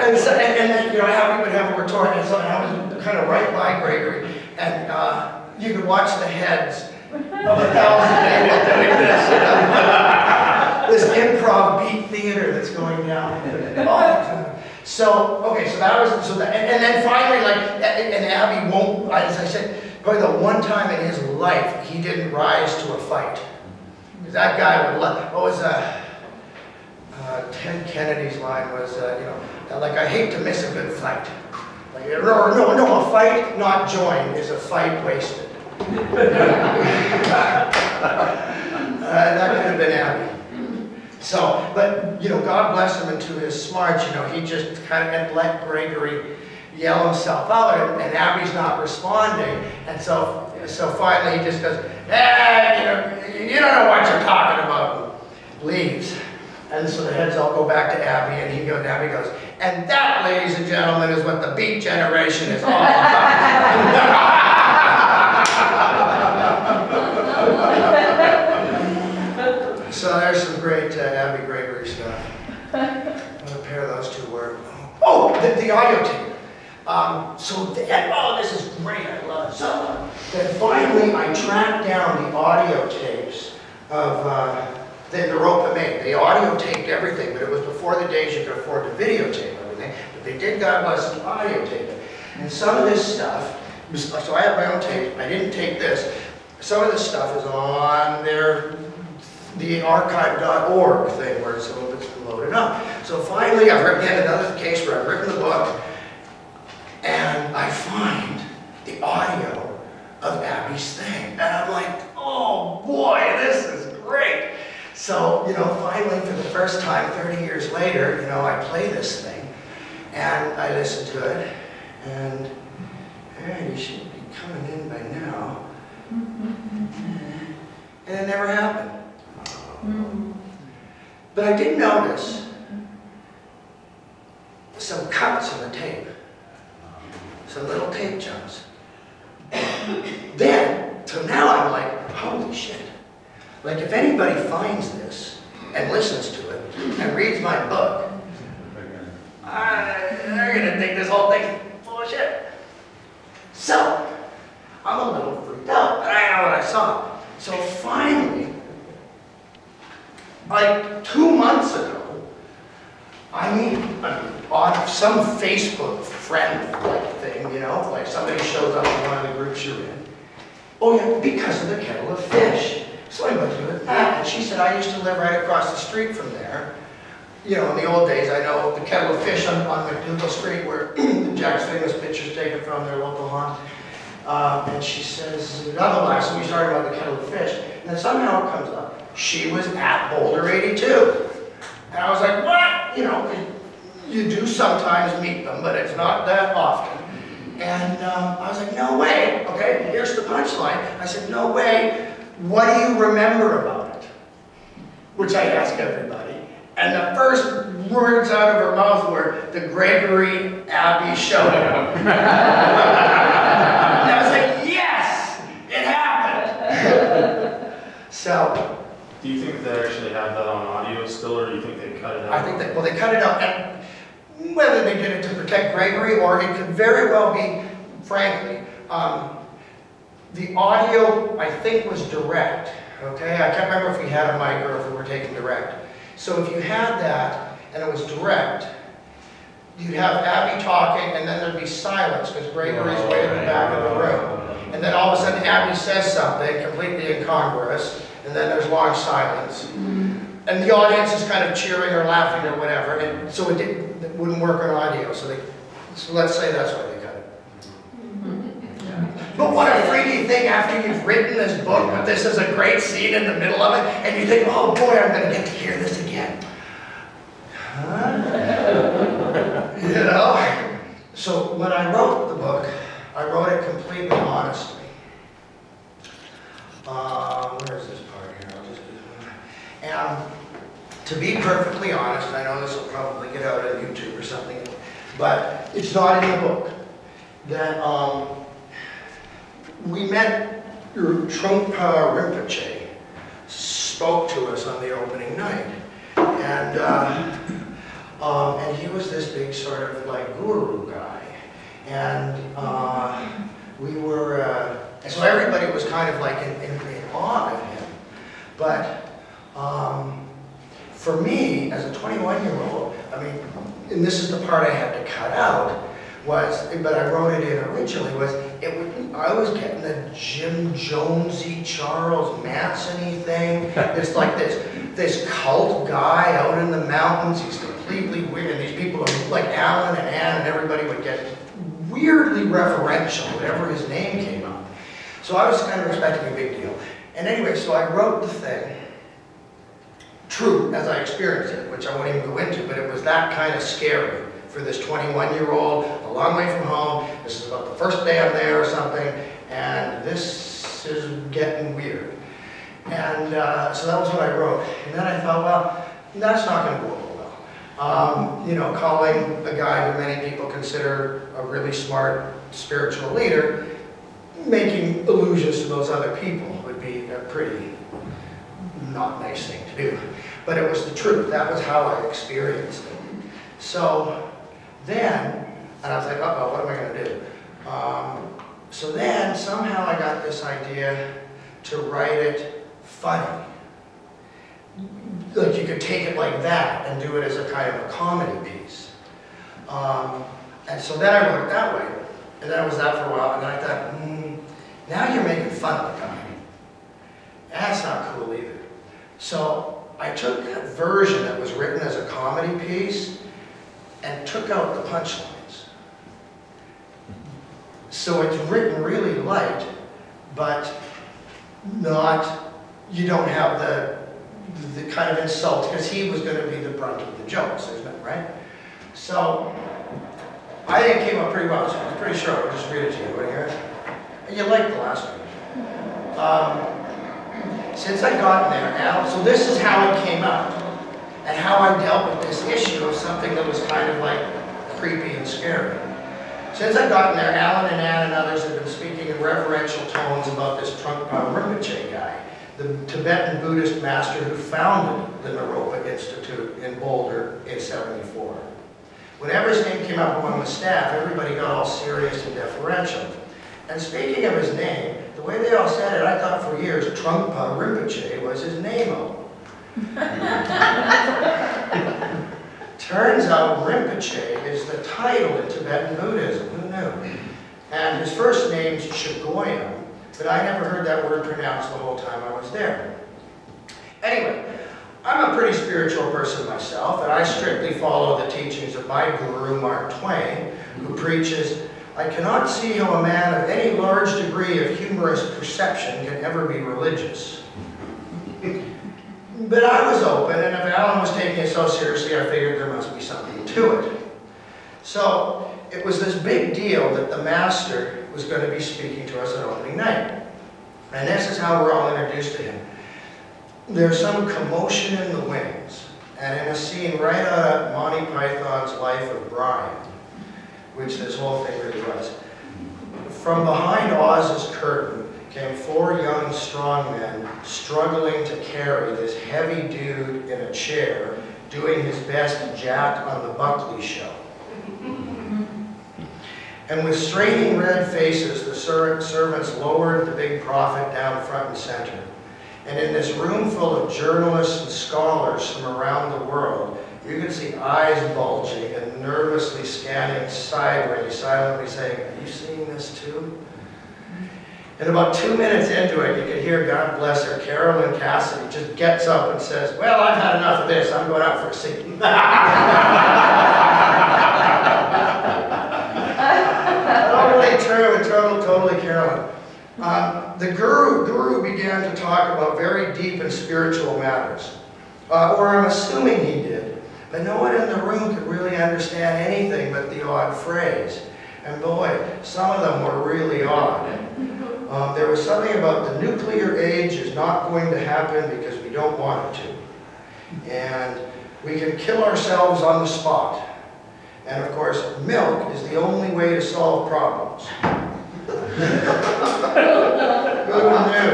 And, so, and, and then, you know, Abbie would have a retort, and so I was kind of right by Gregory, and uh, you could watch the heads of a thousand people doing this, you know, this improv beat theater that's going down all the time. So, okay, so that was, so that, and, and then finally, like, and Abbie won't, as I said, probably the one time in his life he didn't rise to a fight. That guy would love, what was that? Uh, Ted Kennedy's line was, uh, you know, like, I hate to miss a good fight. Like, no, no, no, a fight not joined is a fight wasted. uh, that could have been Abbie. So, but, you know, God bless him, and to his smarts, you know, he just kind of let Gregory yell himself out, and, and Abbie's not responding. And so, so finally he just goes, eh, you know, you don't know what you're talking about. Leaves. And so the heads all go back to Abbie, and he goes, and Abbie goes, and that, ladies and gentlemen, is what the Beat Generation is all about. So there's some great uh, Abbie Gregory stuff. I'm going to pair those two words. Oh, the, the audio tape. Um, so, the, and, oh, this is great, I love it. So, then finally, I tracked down the audio tapes of... Uh, the Naropa made. They audio taped everything, but it was before the days you could afford to videotape everything. But they did, God bless them, audio tape it. And some of this stuff, was, so I have my own tape, I didn't tape this. Some of this stuff is on their, the archive dot org thing where it's a little bit loaded up. So finally, I've written yet another case where I've written the book, and I find the audio of Abbie's thing. And I'm like, oh boy, this is great. So, you know, finally, for the first time, thirty years later, you know, I play this thing, and I listen to it, and hey, you should be coming in by now. And it never happened. But I did notice some cuts in the tape, some little tape jumps. Then, so now I'm like, holy shit. Like, if anybody finds this and listens to it and reads my book, I, they're gonna think this whole thing's full of shit. So, I'm a little freaked out, but I know what I saw. So finally, like two months ago, I mean, on some Facebook friend-like thing, you know, like somebody shows up in one of the groups you're in. Oh yeah, because of the Kettle of Fish. So I went to that, and she said, I used to live right across the street from there. You know, in the old days, I know the Kettle of Fish on, on McDougal Street, where Jack's famous picture's taken from their local haunt. Um, and she says, nonetheless, we started about the Kettle of Fish. And then somehow it comes up, she was at Boulder eighty-two. And I was like, what? You know, you do sometimes meet them, but it's not that often. And um, I was like, no way. Okay, here's the punchline. I said, no way. What do you remember about it? Which I ask everybody. And the first words out of her mouth were, the Gregory Abbey Showdown. And I was like, yes, it happened. So. Do you think they actually have that on audio still, or do you think they cut it out? I think that, well, they cut it out, and whether they did it to protect Gregory, or it could very well be, frankly, um, the audio, I think, was direct, okay? I can't remember if we had a mic or if we were taking direct. So if you had that, and it was direct, you'd have Abbie talking, and then there'd be silence, because Gregory's oh, way in right, the back right, of the room. And then all of a sudden, Abbie says something completely incongruous, and then there's long silence. And the audience is kind of cheering or laughing or whatever, and so it, didn't, it wouldn't work on audio, so, they, so let's say that's why they cut it. Yeah. But what a freaky thing after you've written this book, but this is a great scene in the middle of it, and you think, oh boy, I'm gonna get to hear this again. Huh? You know? So when I wrote the book, I wrote it completely honestly. Uh, where is this part here? I'll just do um, to be perfectly honest, I know this will probably get out on YouTube or something, but it's not in the book. That um, we met Trungpa Rinpoche, spoke to us on the opening night, and uh, um, and he was this big sort of like guru guy, and uh, we were. Uh, And so everybody was kind of like in, in, in awe of him. But um, for me, as a twenty-one-year-old, I mean, and this is the part I had to cut out, was, but I wrote it in originally, was it was, I was getting the Jim Jonesy, Charles Manson-y thing. It's like this this cult guy out in the mountains. He's completely weird. And these people are like Alan and Ann and everybody would get weirdly referential whenever his name came up. So I was kind of expecting a big deal. And anyway, so I wrote the thing, true as I experienced it, which I won't even go into, but it was that kind of scary for this twenty-one-year-old, a long way from home, this is about the first day I'm there or something, and this is getting weird. And uh, so that was what I wrote. And then I thought, well, that's not going to go over well. Um, you know, calling a guy who many people consider a really smart spiritual leader, making allusions to those other people would be a pretty not nice thing to do. But it was the truth. That was how I experienced it. So then, and I was like, uh-oh, what am I going to do? Um, so then somehow I got this idea to write it funny. like you could take it like that and do it as a kind of a comedy piece. Um, and so then I wrote it that way. And then I was that for a while, and then I thought, mm, now you're making fun of the guy. That's not cool either. So I took that version that was written as a comedy piece and took out the punchline. So it's written really light, but not, you don't have the, the, the kind of insult, because he was going to be the brunt of the jokes, isn't it, right? So I think it came up pretty well, so I'm pretty sure I'll just read it to you right here. And you like the last one. Um, since I got in there now, so this is how it came out, and how I dealt with this issue of something that was kind of like creepy and scary. Since I've gotten there, Alan and Ann and others have been speaking in reverential tones about this Trungpa Rinpoche guy, the Tibetan Buddhist master who founded the Naropa Institute in Boulder in seventy-four. Whenever his name came up among the staff, everybody got all serious and deferential. And speaking of his name, the way they all said it, I thought for years Trungpa Rinpoche was his name-o. Turns out Rinpoche is the title in Tibetan Buddhism, who knew? And his first name's Chigoyam, but I never heard that word pronounced the whole time I was there. Anyway, I'm a pretty spiritual person myself, and I strictly follow the teachings of my guru, Mark Twain, who preaches, I cannot see how a man of any large degree of humorous perception can ever be religious. But I was open, and if Alan was taking it so seriously, I figured there must be something to it. So it was this big deal that the master was going to be speaking to us on opening night. And this is how we're all introduced to him. There's some commotion in the wings, and in a scene right out of Monty Python's Life of Brian, which this whole thing really was. From behind Oz's curtain, came four young strong men struggling to carry this heavy dude in a chair doing his best Jack on the Buckley show. And with straining red faces, the ser servants lowered the big prophet down front and center. And in this room full of journalists and scholars from around the world, you could see eyes bulging and nervously scanning sideways, silently saying, are you seeing this too? And about two minutes into it, you could hear, God bless her, Carolyn Cassidy just gets up and says, well, I've had enough of this. I'm going out for a seat. Totally true and total, totally Carolyn. Uh, the guru, guru began to talk about very deep and spiritual matters, uh, or I'm assuming he did. But no one in the room could really understand anything but the odd phrase. And boy, some of them were really odd. Um, there was something about the nuclear age is not going to happen because we don't want it to. And we can kill ourselves on the spot. And of course, milk is the only way to solve problems. Who knew?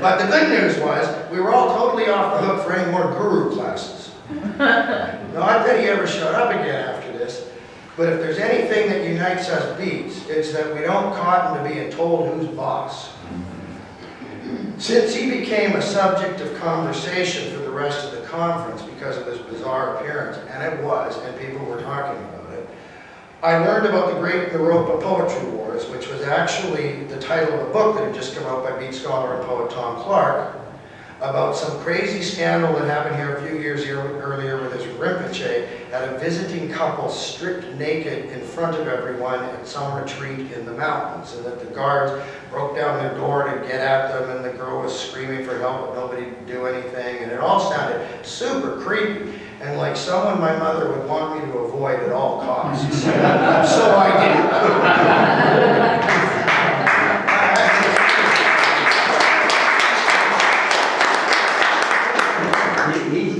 But the good news was, we were all totally off the hook for any more guru classes. Not that he ever showed up again after this. But if there's anything that unites us beats, it's that we don't cotton to being told who's boss. Since he became a subject of conversation for the rest of the conference because of his bizarre appearance, and it was, and people were talking about it, I learned about the Great Naropa Poetry Wars, which was actually the title of a book that had just come out by beat scholar and poet Tom Clark, about some crazy scandal that happened here a few years earlier with his Rinpoche at a visiting couple stripped naked in front of everyone at some retreat in the mountains, and that the guards broke down their door to get at them, and the girl was screaming for help, but nobody could do anything, and it all sounded super creepy, and like someone my mother would want me to avoid at all costs. So I did.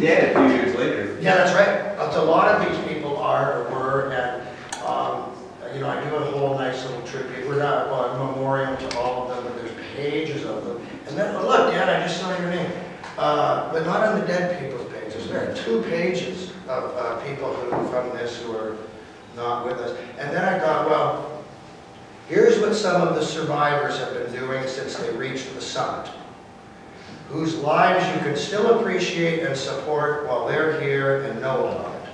Dead a few years later. Yeah, that's right. A lot of these people are or were, and um, you know, I do a whole nice little tribute. We're not well, a memoriam to all of them, but there's pages of them. And then, oh, look, Dan, I just saw your name. Uh, but not on the dead people's pages. There are two pages of uh, people who from this who are not with us. And then I thought, well, here's what some of the survivors have been doing since they reached the summit. whose lives you can still appreciate and support while they're here and know about it.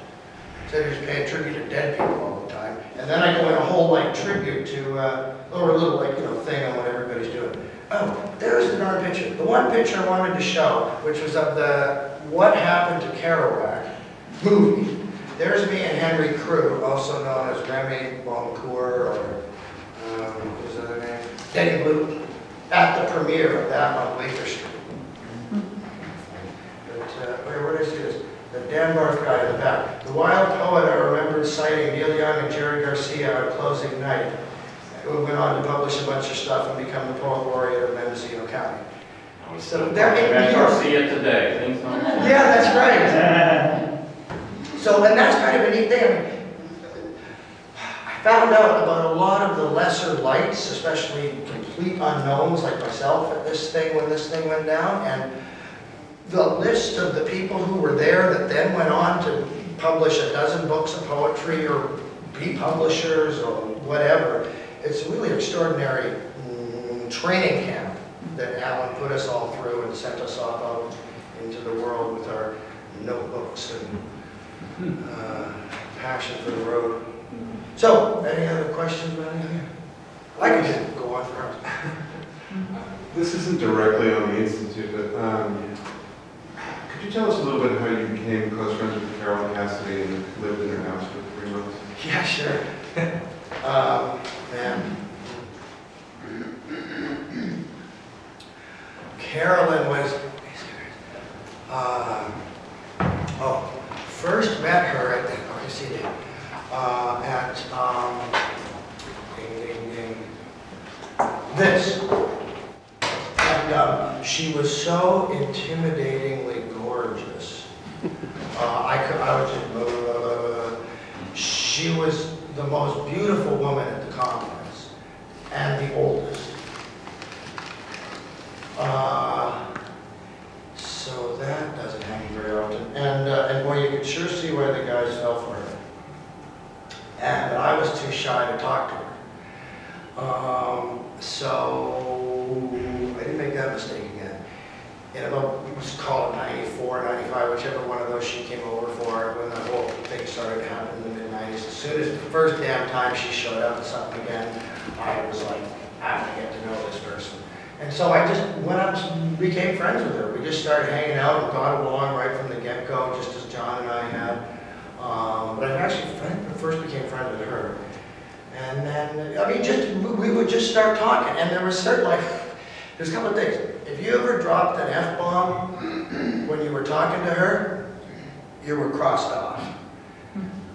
So they just pay tribute to dead people all the time. And then I go in a whole like tribute to, uh, or a little like, you know, thing on what everybody's doing. Oh, there's another picture. The one picture I wanted to show, which was of the What Happened to Kerouac movie. There's me and Henry Crew, also known as Remy Boncour, or um, what was the other name? Denny Blue, at the premiere of that on Bleecker Street. But, uh, where did I see this? The Danbarth guy in the back. The wild poet I remembered citing Neil Young and Jerry Garcia on Closing Night, who went on to publish a bunch of stuff and become the poet laureate of Mendocino County. So that made Garcia today. Things yeah, that's right. So, and that's kind of a neat thing. I found out about a lot of the lesser lights, especially complete unknowns like myself at this thing when this thing went down, and the list of the people who were there that then went on to publish a dozen books of poetry or be publishers or whatever. It's a really extraordinary mm, training camp that Alan put us all through and sent us off out into the world with our notebooks and uh, passion for the road. So, any other questions about anything? I could just go on for hours. This isn't directly on the Institute, but um, could you tell us a little bit how you became close friends with Carol Cassidy and lived in her house for three months? Yeah, sure. um, And Carolyn was, uh, oh, first met her at the O C D, uh, at um, ding, ding, ding, this, and uh, she was so intimidatingly gorgeous. uh, I could, I was just, blah, blah, blah, blah. She was the most beautiful woman at the conference, and the oldest. Uh, so that doesn't happen very often. And, uh, and boy, you could sure see why the guys fell for her. And I was too shy to talk to her. Um, so I didn't make that mistake again. In about, it was called ninety-four, ninety-five, whichever one of those she came over for when the whole thing started to happen in the mid nineties. As soon as the first damn time she showed up at something again, I was like, I have to get to know this person. And so I just went up and became friends with her. We just started hanging out and got along right from the get-go, just as John and I had. Um, but I actually friend, first became friends with her. And then, I mean, just we would just start talking. And there was certain, like, there's a couple of things. If you ever dropped an F-bomb when you were talking to her, you were crossed off.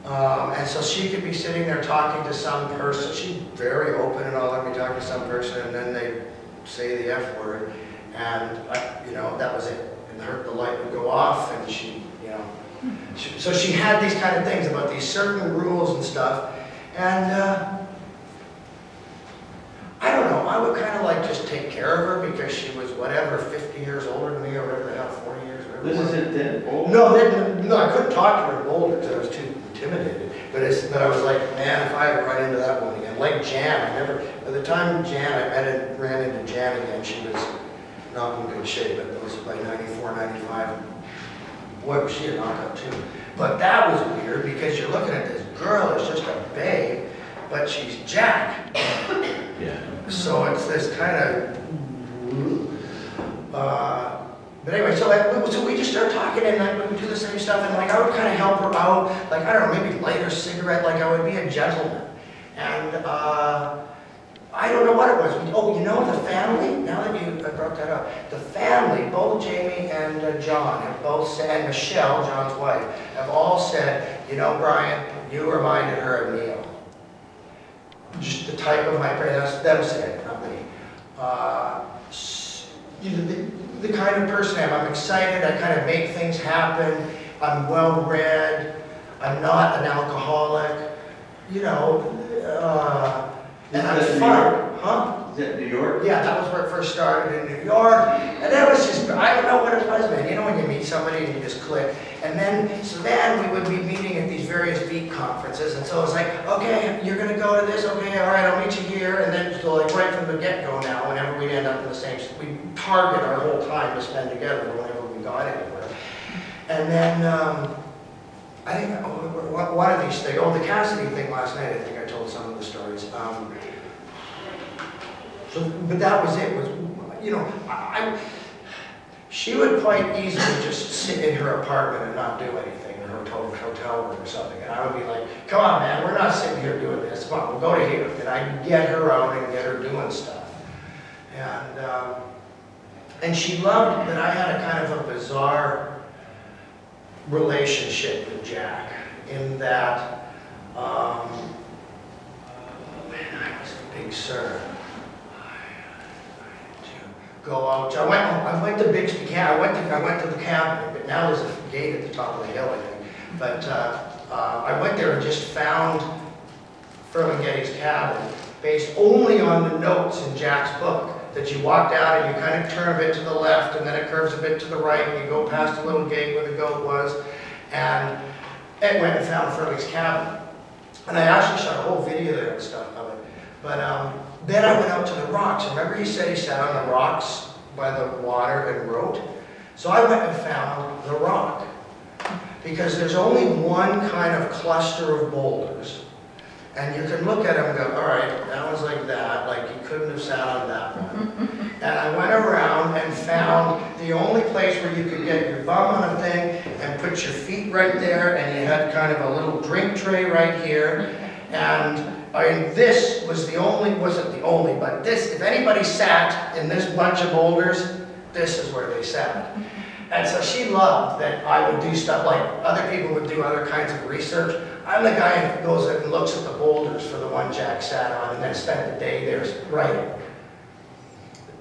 Um, and so she could be sitting there talking to some person. She's very open and all, let me talk to some person, and then they say the F word, and I, you know, that was it. And her, the light would go off, and she, you know. She, so she had these kind of things about these certain rules and stuff. And uh, I don't know, I would kind of like just take care of her because she was whatever, fifty years older than me, or whatever the hell, forty years, whatever. This isn't then Boulder? No, then, no, I couldn't talk to her in Boulder because I was too intimidated. But, it's, but I was like, man, if I ever run into that one again, like Jan, I never. By the time Jan, I met and ran into Jan again, she was not in good shape, but it was by ninety-four, ninety-five. Boy, was she a knockout too. But that was weird because you're looking at this girl who's just a babe, but she's Jack. Yeah. So it's this kind of, uh, but anyway, so, like, so we just started talking and like, we would do the same stuff and like I would kind of help her out, like I don't know, maybe light her cigarette, like I would be a gentleman. And, uh, I don't know what it was. Oh, you know, the family, now that you brought that up, the family, both Jamie and uh, John have both said, and Michelle, John's wife, have all said, you know, Brian, you reminded her of Neil. Just the type of my brain, that's them saying, not me. Uh, you know, the, the kind of person I am. I'm excited, I kind of make things happen, I'm well-read, I'm not an alcoholic, you know, uh, and I'm fun, huh? Is that New York? Yeah, that was where it first started in New York. And that was just, I don't know what it was, man. You know when you meet somebody and you just click. And then, so then we would be meeting at these various beat conferences. And so it was like, okay, you're going to go to this. Okay, all right, I'll meet you here. And then, so like right from the get-go now, whenever we'd end up in the same, we'd target our whole time to spend together whenever we got anywhere. And then, um, I think, oh, one of these things, oh, the Cassidy thing last night, I think I told some of the stories. Um, so, but that was it, was, you know, I, I, she would quite easily just sit in her apartment and not do anything, or her hotel room or something, and I would be like, come on, man, we're not sitting here doing this, come on, we'll go to here. And I'd get her out and get her doing stuff. And, um, and she loved that I had a kind of a bizarre relationship with Jack, in that, um, man, I was a Big Sur. Go out. I went. I went to Bixby Cabin. I went to. I went to the cabin, but now there's a gate at the top of the hill, I think. But uh, uh, I went there and just found Ferlinghetti's cabin, based only on the notes in Jack's book. That you walk down and you kind of turn a bit to the left, and then it curves a bit to the right, and you go past the little gate where the goat was, and it went and found Ferlinghetti's cabin. And I actually shot a whole video there and stuff of it. But um, then I went out to the rocks. Remember he said he sat on the rocks by the water and wrote? So I went and found the rock. Because there's only one kind of cluster of boulders. And you can look at them and go, all right, that one's like that. Like, you couldn't have sat on that one. And I went around and found the only place where you could get your bum on a thing and put your feet right there. And you had kind of a little drink tray right here. And I mean, this was the only, wasn't the only, but this, if anybody sat in this bunch of boulders, this is where they sat. And so she loved that I would do stuff like other people would do other kinds of research. I'm the guy who goes and looks at the boulders for the one Jack sat on and then spent the day there writing.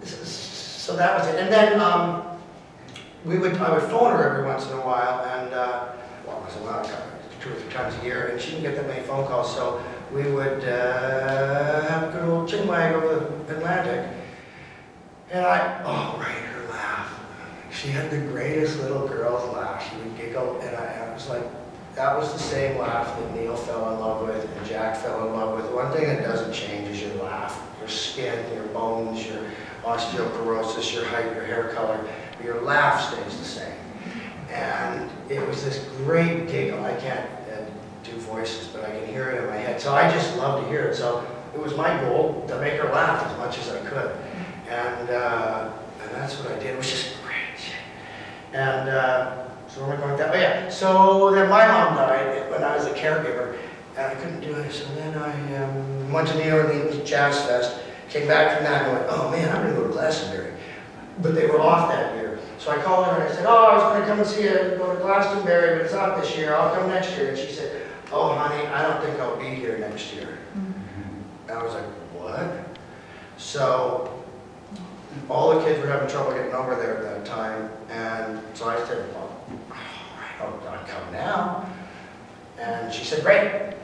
So that was it. And then um, we would, I would phone her every once in a while, and uh, well, it was a lot of times, two or three times a year, and she didn't get that many phone calls, so we would uh, have a good old chinwag over the Atlantic. And I, oh, right, her laugh. She had the greatest little girl's laugh. She would giggle, and I, I was like, that was the same laugh that Neil fell in love with and Jack fell in love with. One thing that doesn't change is your laugh, your skin, your bones, your osteoporosis, your height, your hair color. Your laugh stays the same. And it was this great giggle. I can't do voices, but I can hear it in my head. So I just love to hear it. So it was my goal to make her laugh as much as I could. And, uh, and that's what I did. It was just great. And uh, so we're going that way. Yeah. So then my mom died when I was a caregiver, and I couldn't do it. So then I um, went to New Orleans Jazz Fest, came back from that, and went, oh man, I'm going to go to Glastonbury. But they were off that year. So I called her and I said, oh, I was going to come and see you, go to Glastonbury, but it's not this year. I'll come next year. And she said, oh, honey, I don't think I'll be here next year. Mm-hmm. And I was like, what? So all the kids were having trouble getting over there at that time. And so I said, well, all right, I'll, I'll come now. And she said, great.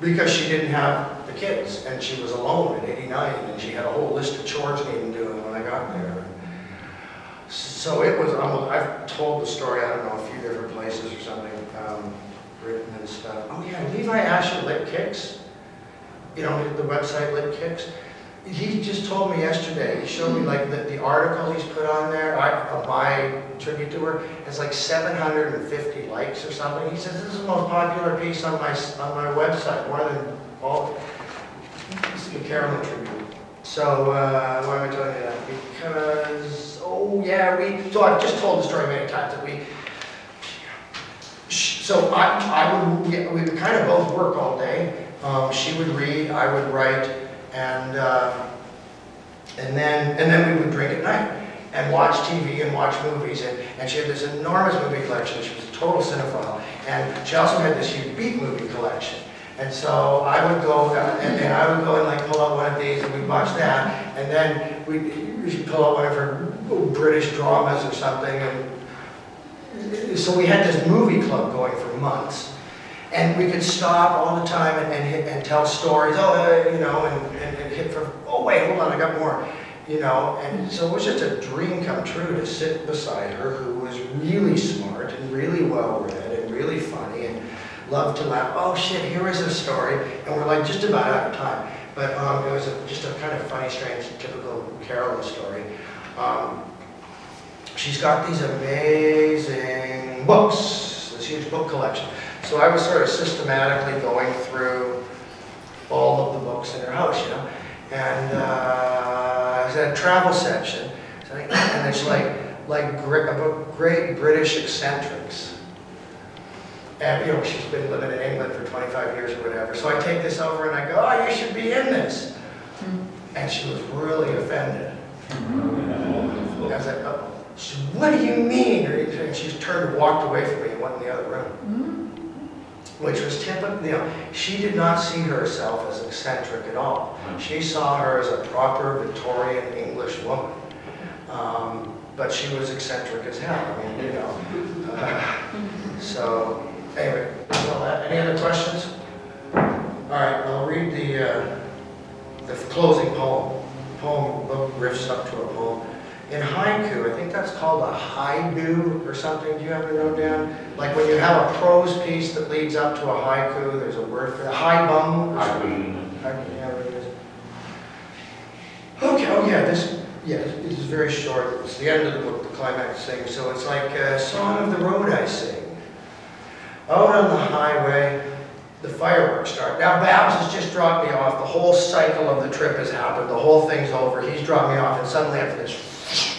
Because she didn't have the kids. And she was alone at eighty-nine. And she had a whole list of chores needed doing when I got there. And so it was, almost, I've told the story, I don't know, a few different places or something. Um, written and stuff. Oh yeah, Levi Asher, Lip Kicks. You know, the website Lip Kicks. He just told me yesterday, he showed me like the, the article he's put on there, I, uh, my tribute to her, has like seven hundred fifty likes or something. He says, this is the most popular piece on my on my website, more than all, it's the Carolyn tribute. So, uh, why am I telling you that? Because, oh yeah, we, so I've just told the story many times that we, So I, I would, we would kind of both work all day. Um, she would read, I would write, and uh, and then and then we would drink at night and watch T V and watch movies. And, and she had this enormous movie collection. She was a total cinephile, and she also had this huge Beat movie collection. And so I would go and then I would go and like pull out one of these and we'd watch that, and then we she'd pull out one of her British dramas or something. And, so we had this movie club going for months, and we could stop all the time and, and, hit, and tell stories, oh, uh, you know, and, and, and hit for, oh wait, hold on, I got more, you know, and so it was just a dream come true to sit beside her, who was really smart and really well read and really funny and loved to laugh, oh shit, here is a story, and we're like just about out of time, but um, it was a, just a kind of funny, strange, typical Carolyn story. Um, she's got these amazing books, this huge book collection. So I was sort of systematically going through all of the books in her house, you know. And uh, I was at a travel section, and it's like, like great British eccentrics. And, you know, she's been living in England for twenty-five years or whatever. So I take this over and I go, oh, you should be in this. And she was really offended. And I was like, oh. She said, what do you mean? And she turned and walked away from me and went in the other room. Which was typical, you know, she did not see herself as eccentric at all. She saw her as a proper Victorian English woman. Um, but she was eccentric as hell, I mean, you know. Uh, so. Anyway, any other questions? All right, I'll read the, uh, the closing poem. The poem riffs up to a poem. In haiku, I think that's called a haidu or something. Do you have to note down? Like when you have a prose piece that leads up to a haiku, there's a word for that. Haibum or something. Okay, oh yeah, this, yeah, this is very short. It's the end of the book, the climax thing. So it's like a song of the road I sing. Out on the highway, the fireworks start. Now Babs has just dropped me off. The whole cycle of the trip has happened. The whole thing's over. He's dropped me off, and suddenly after this,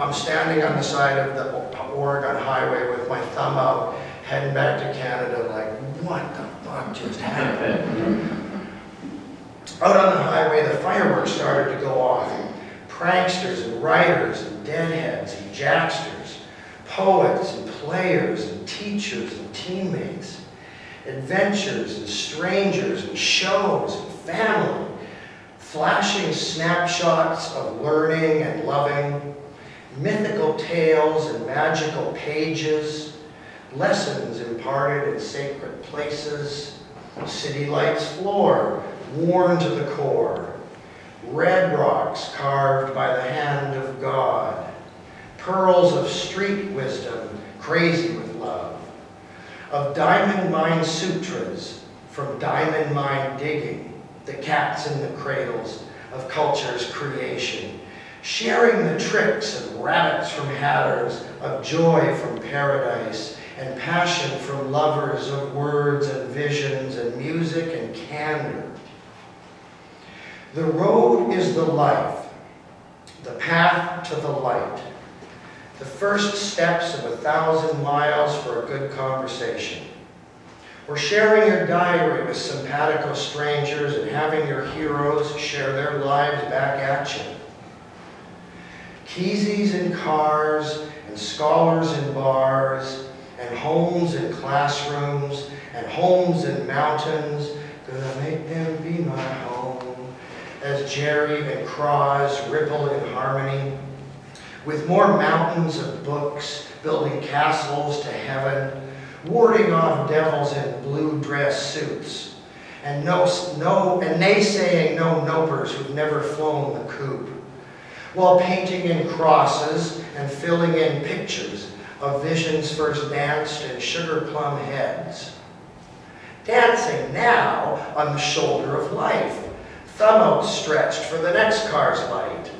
I'm standing on the side of the Oregon highway with my thumb out, heading back to Canada like, what the fuck just happened? Out on the highway, the fireworks started to go off. Pranksters and writers and deadheads and jacksters, poets and players and teachers and teammates, adventures and strangers and shows and family, flashing snapshots of learning and loving, mythical tales and magical pages, lessons imparted in sacred places, city lights floor, worn to the core, red rocks carved by the hand of God, pearls of street wisdom, crazy with love, of diamond mine sutras from diamond mine digging, the cats in the cradles of culture's creation, sharing the tricks of rabbits from hatters, of joy from paradise, and passion from lovers of words and visions and music and candor. The road is the life, the path to the light, the first steps of a thousand miles for a good conversation, or sharing your diary with simpatico strangers and having your heroes share their lives back at you. Keseys in cars, and scholars in bars, and homes in classrooms, and homes in mountains, gonna make them be my home, as Jerry and Cross ripple in harmony, with more mountains of books, building castles to heaven, warding off devils in blue dress suits, and no, no, and naysaying no nopers who've never flown the coop, while painting in crosses and filling in pictures of visions first danced in sugar plum heads. Dancing now on the shoulder of life, thumb outstretched for the next car's light,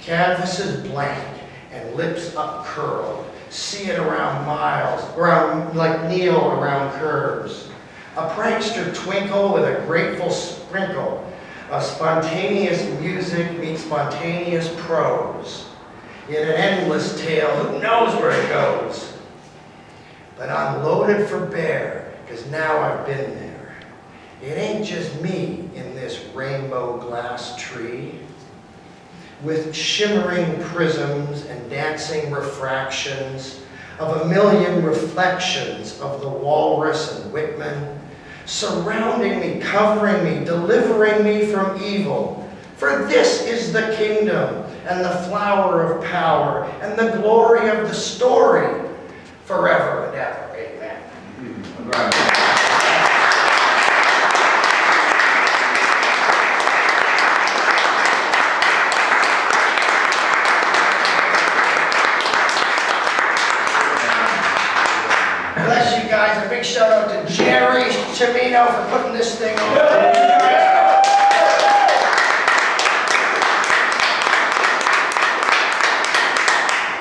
canvases blank, and lips up curled, see it around miles, around like Neil around curves. A prankster twinkle with a grateful sprinkle of spontaneous music meets spontaneous prose in an endless tale, who knows where it goes. But I'm loaded for bear, because now I've been there. It ain't just me in this rainbow glass tree, with shimmering prisms and dancing refractions of a million reflections of the walrus and Whitman, surrounding me, covering me, delivering me from evil. For this is the kingdom, and the flower of power, and the glory of the story, forever and ever. Amen. Mm-hmm. Right. Guys, a big shout out to Jerry Cimino for putting this thing on. Yeah.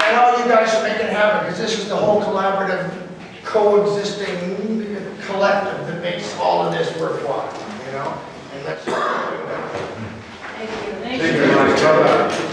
and all you guys are making it happen, because this is the whole collaborative, coexisting collective that makes all of this worthwhile, you know? And that's what we're doing. Thank you. Thank you. Thank you.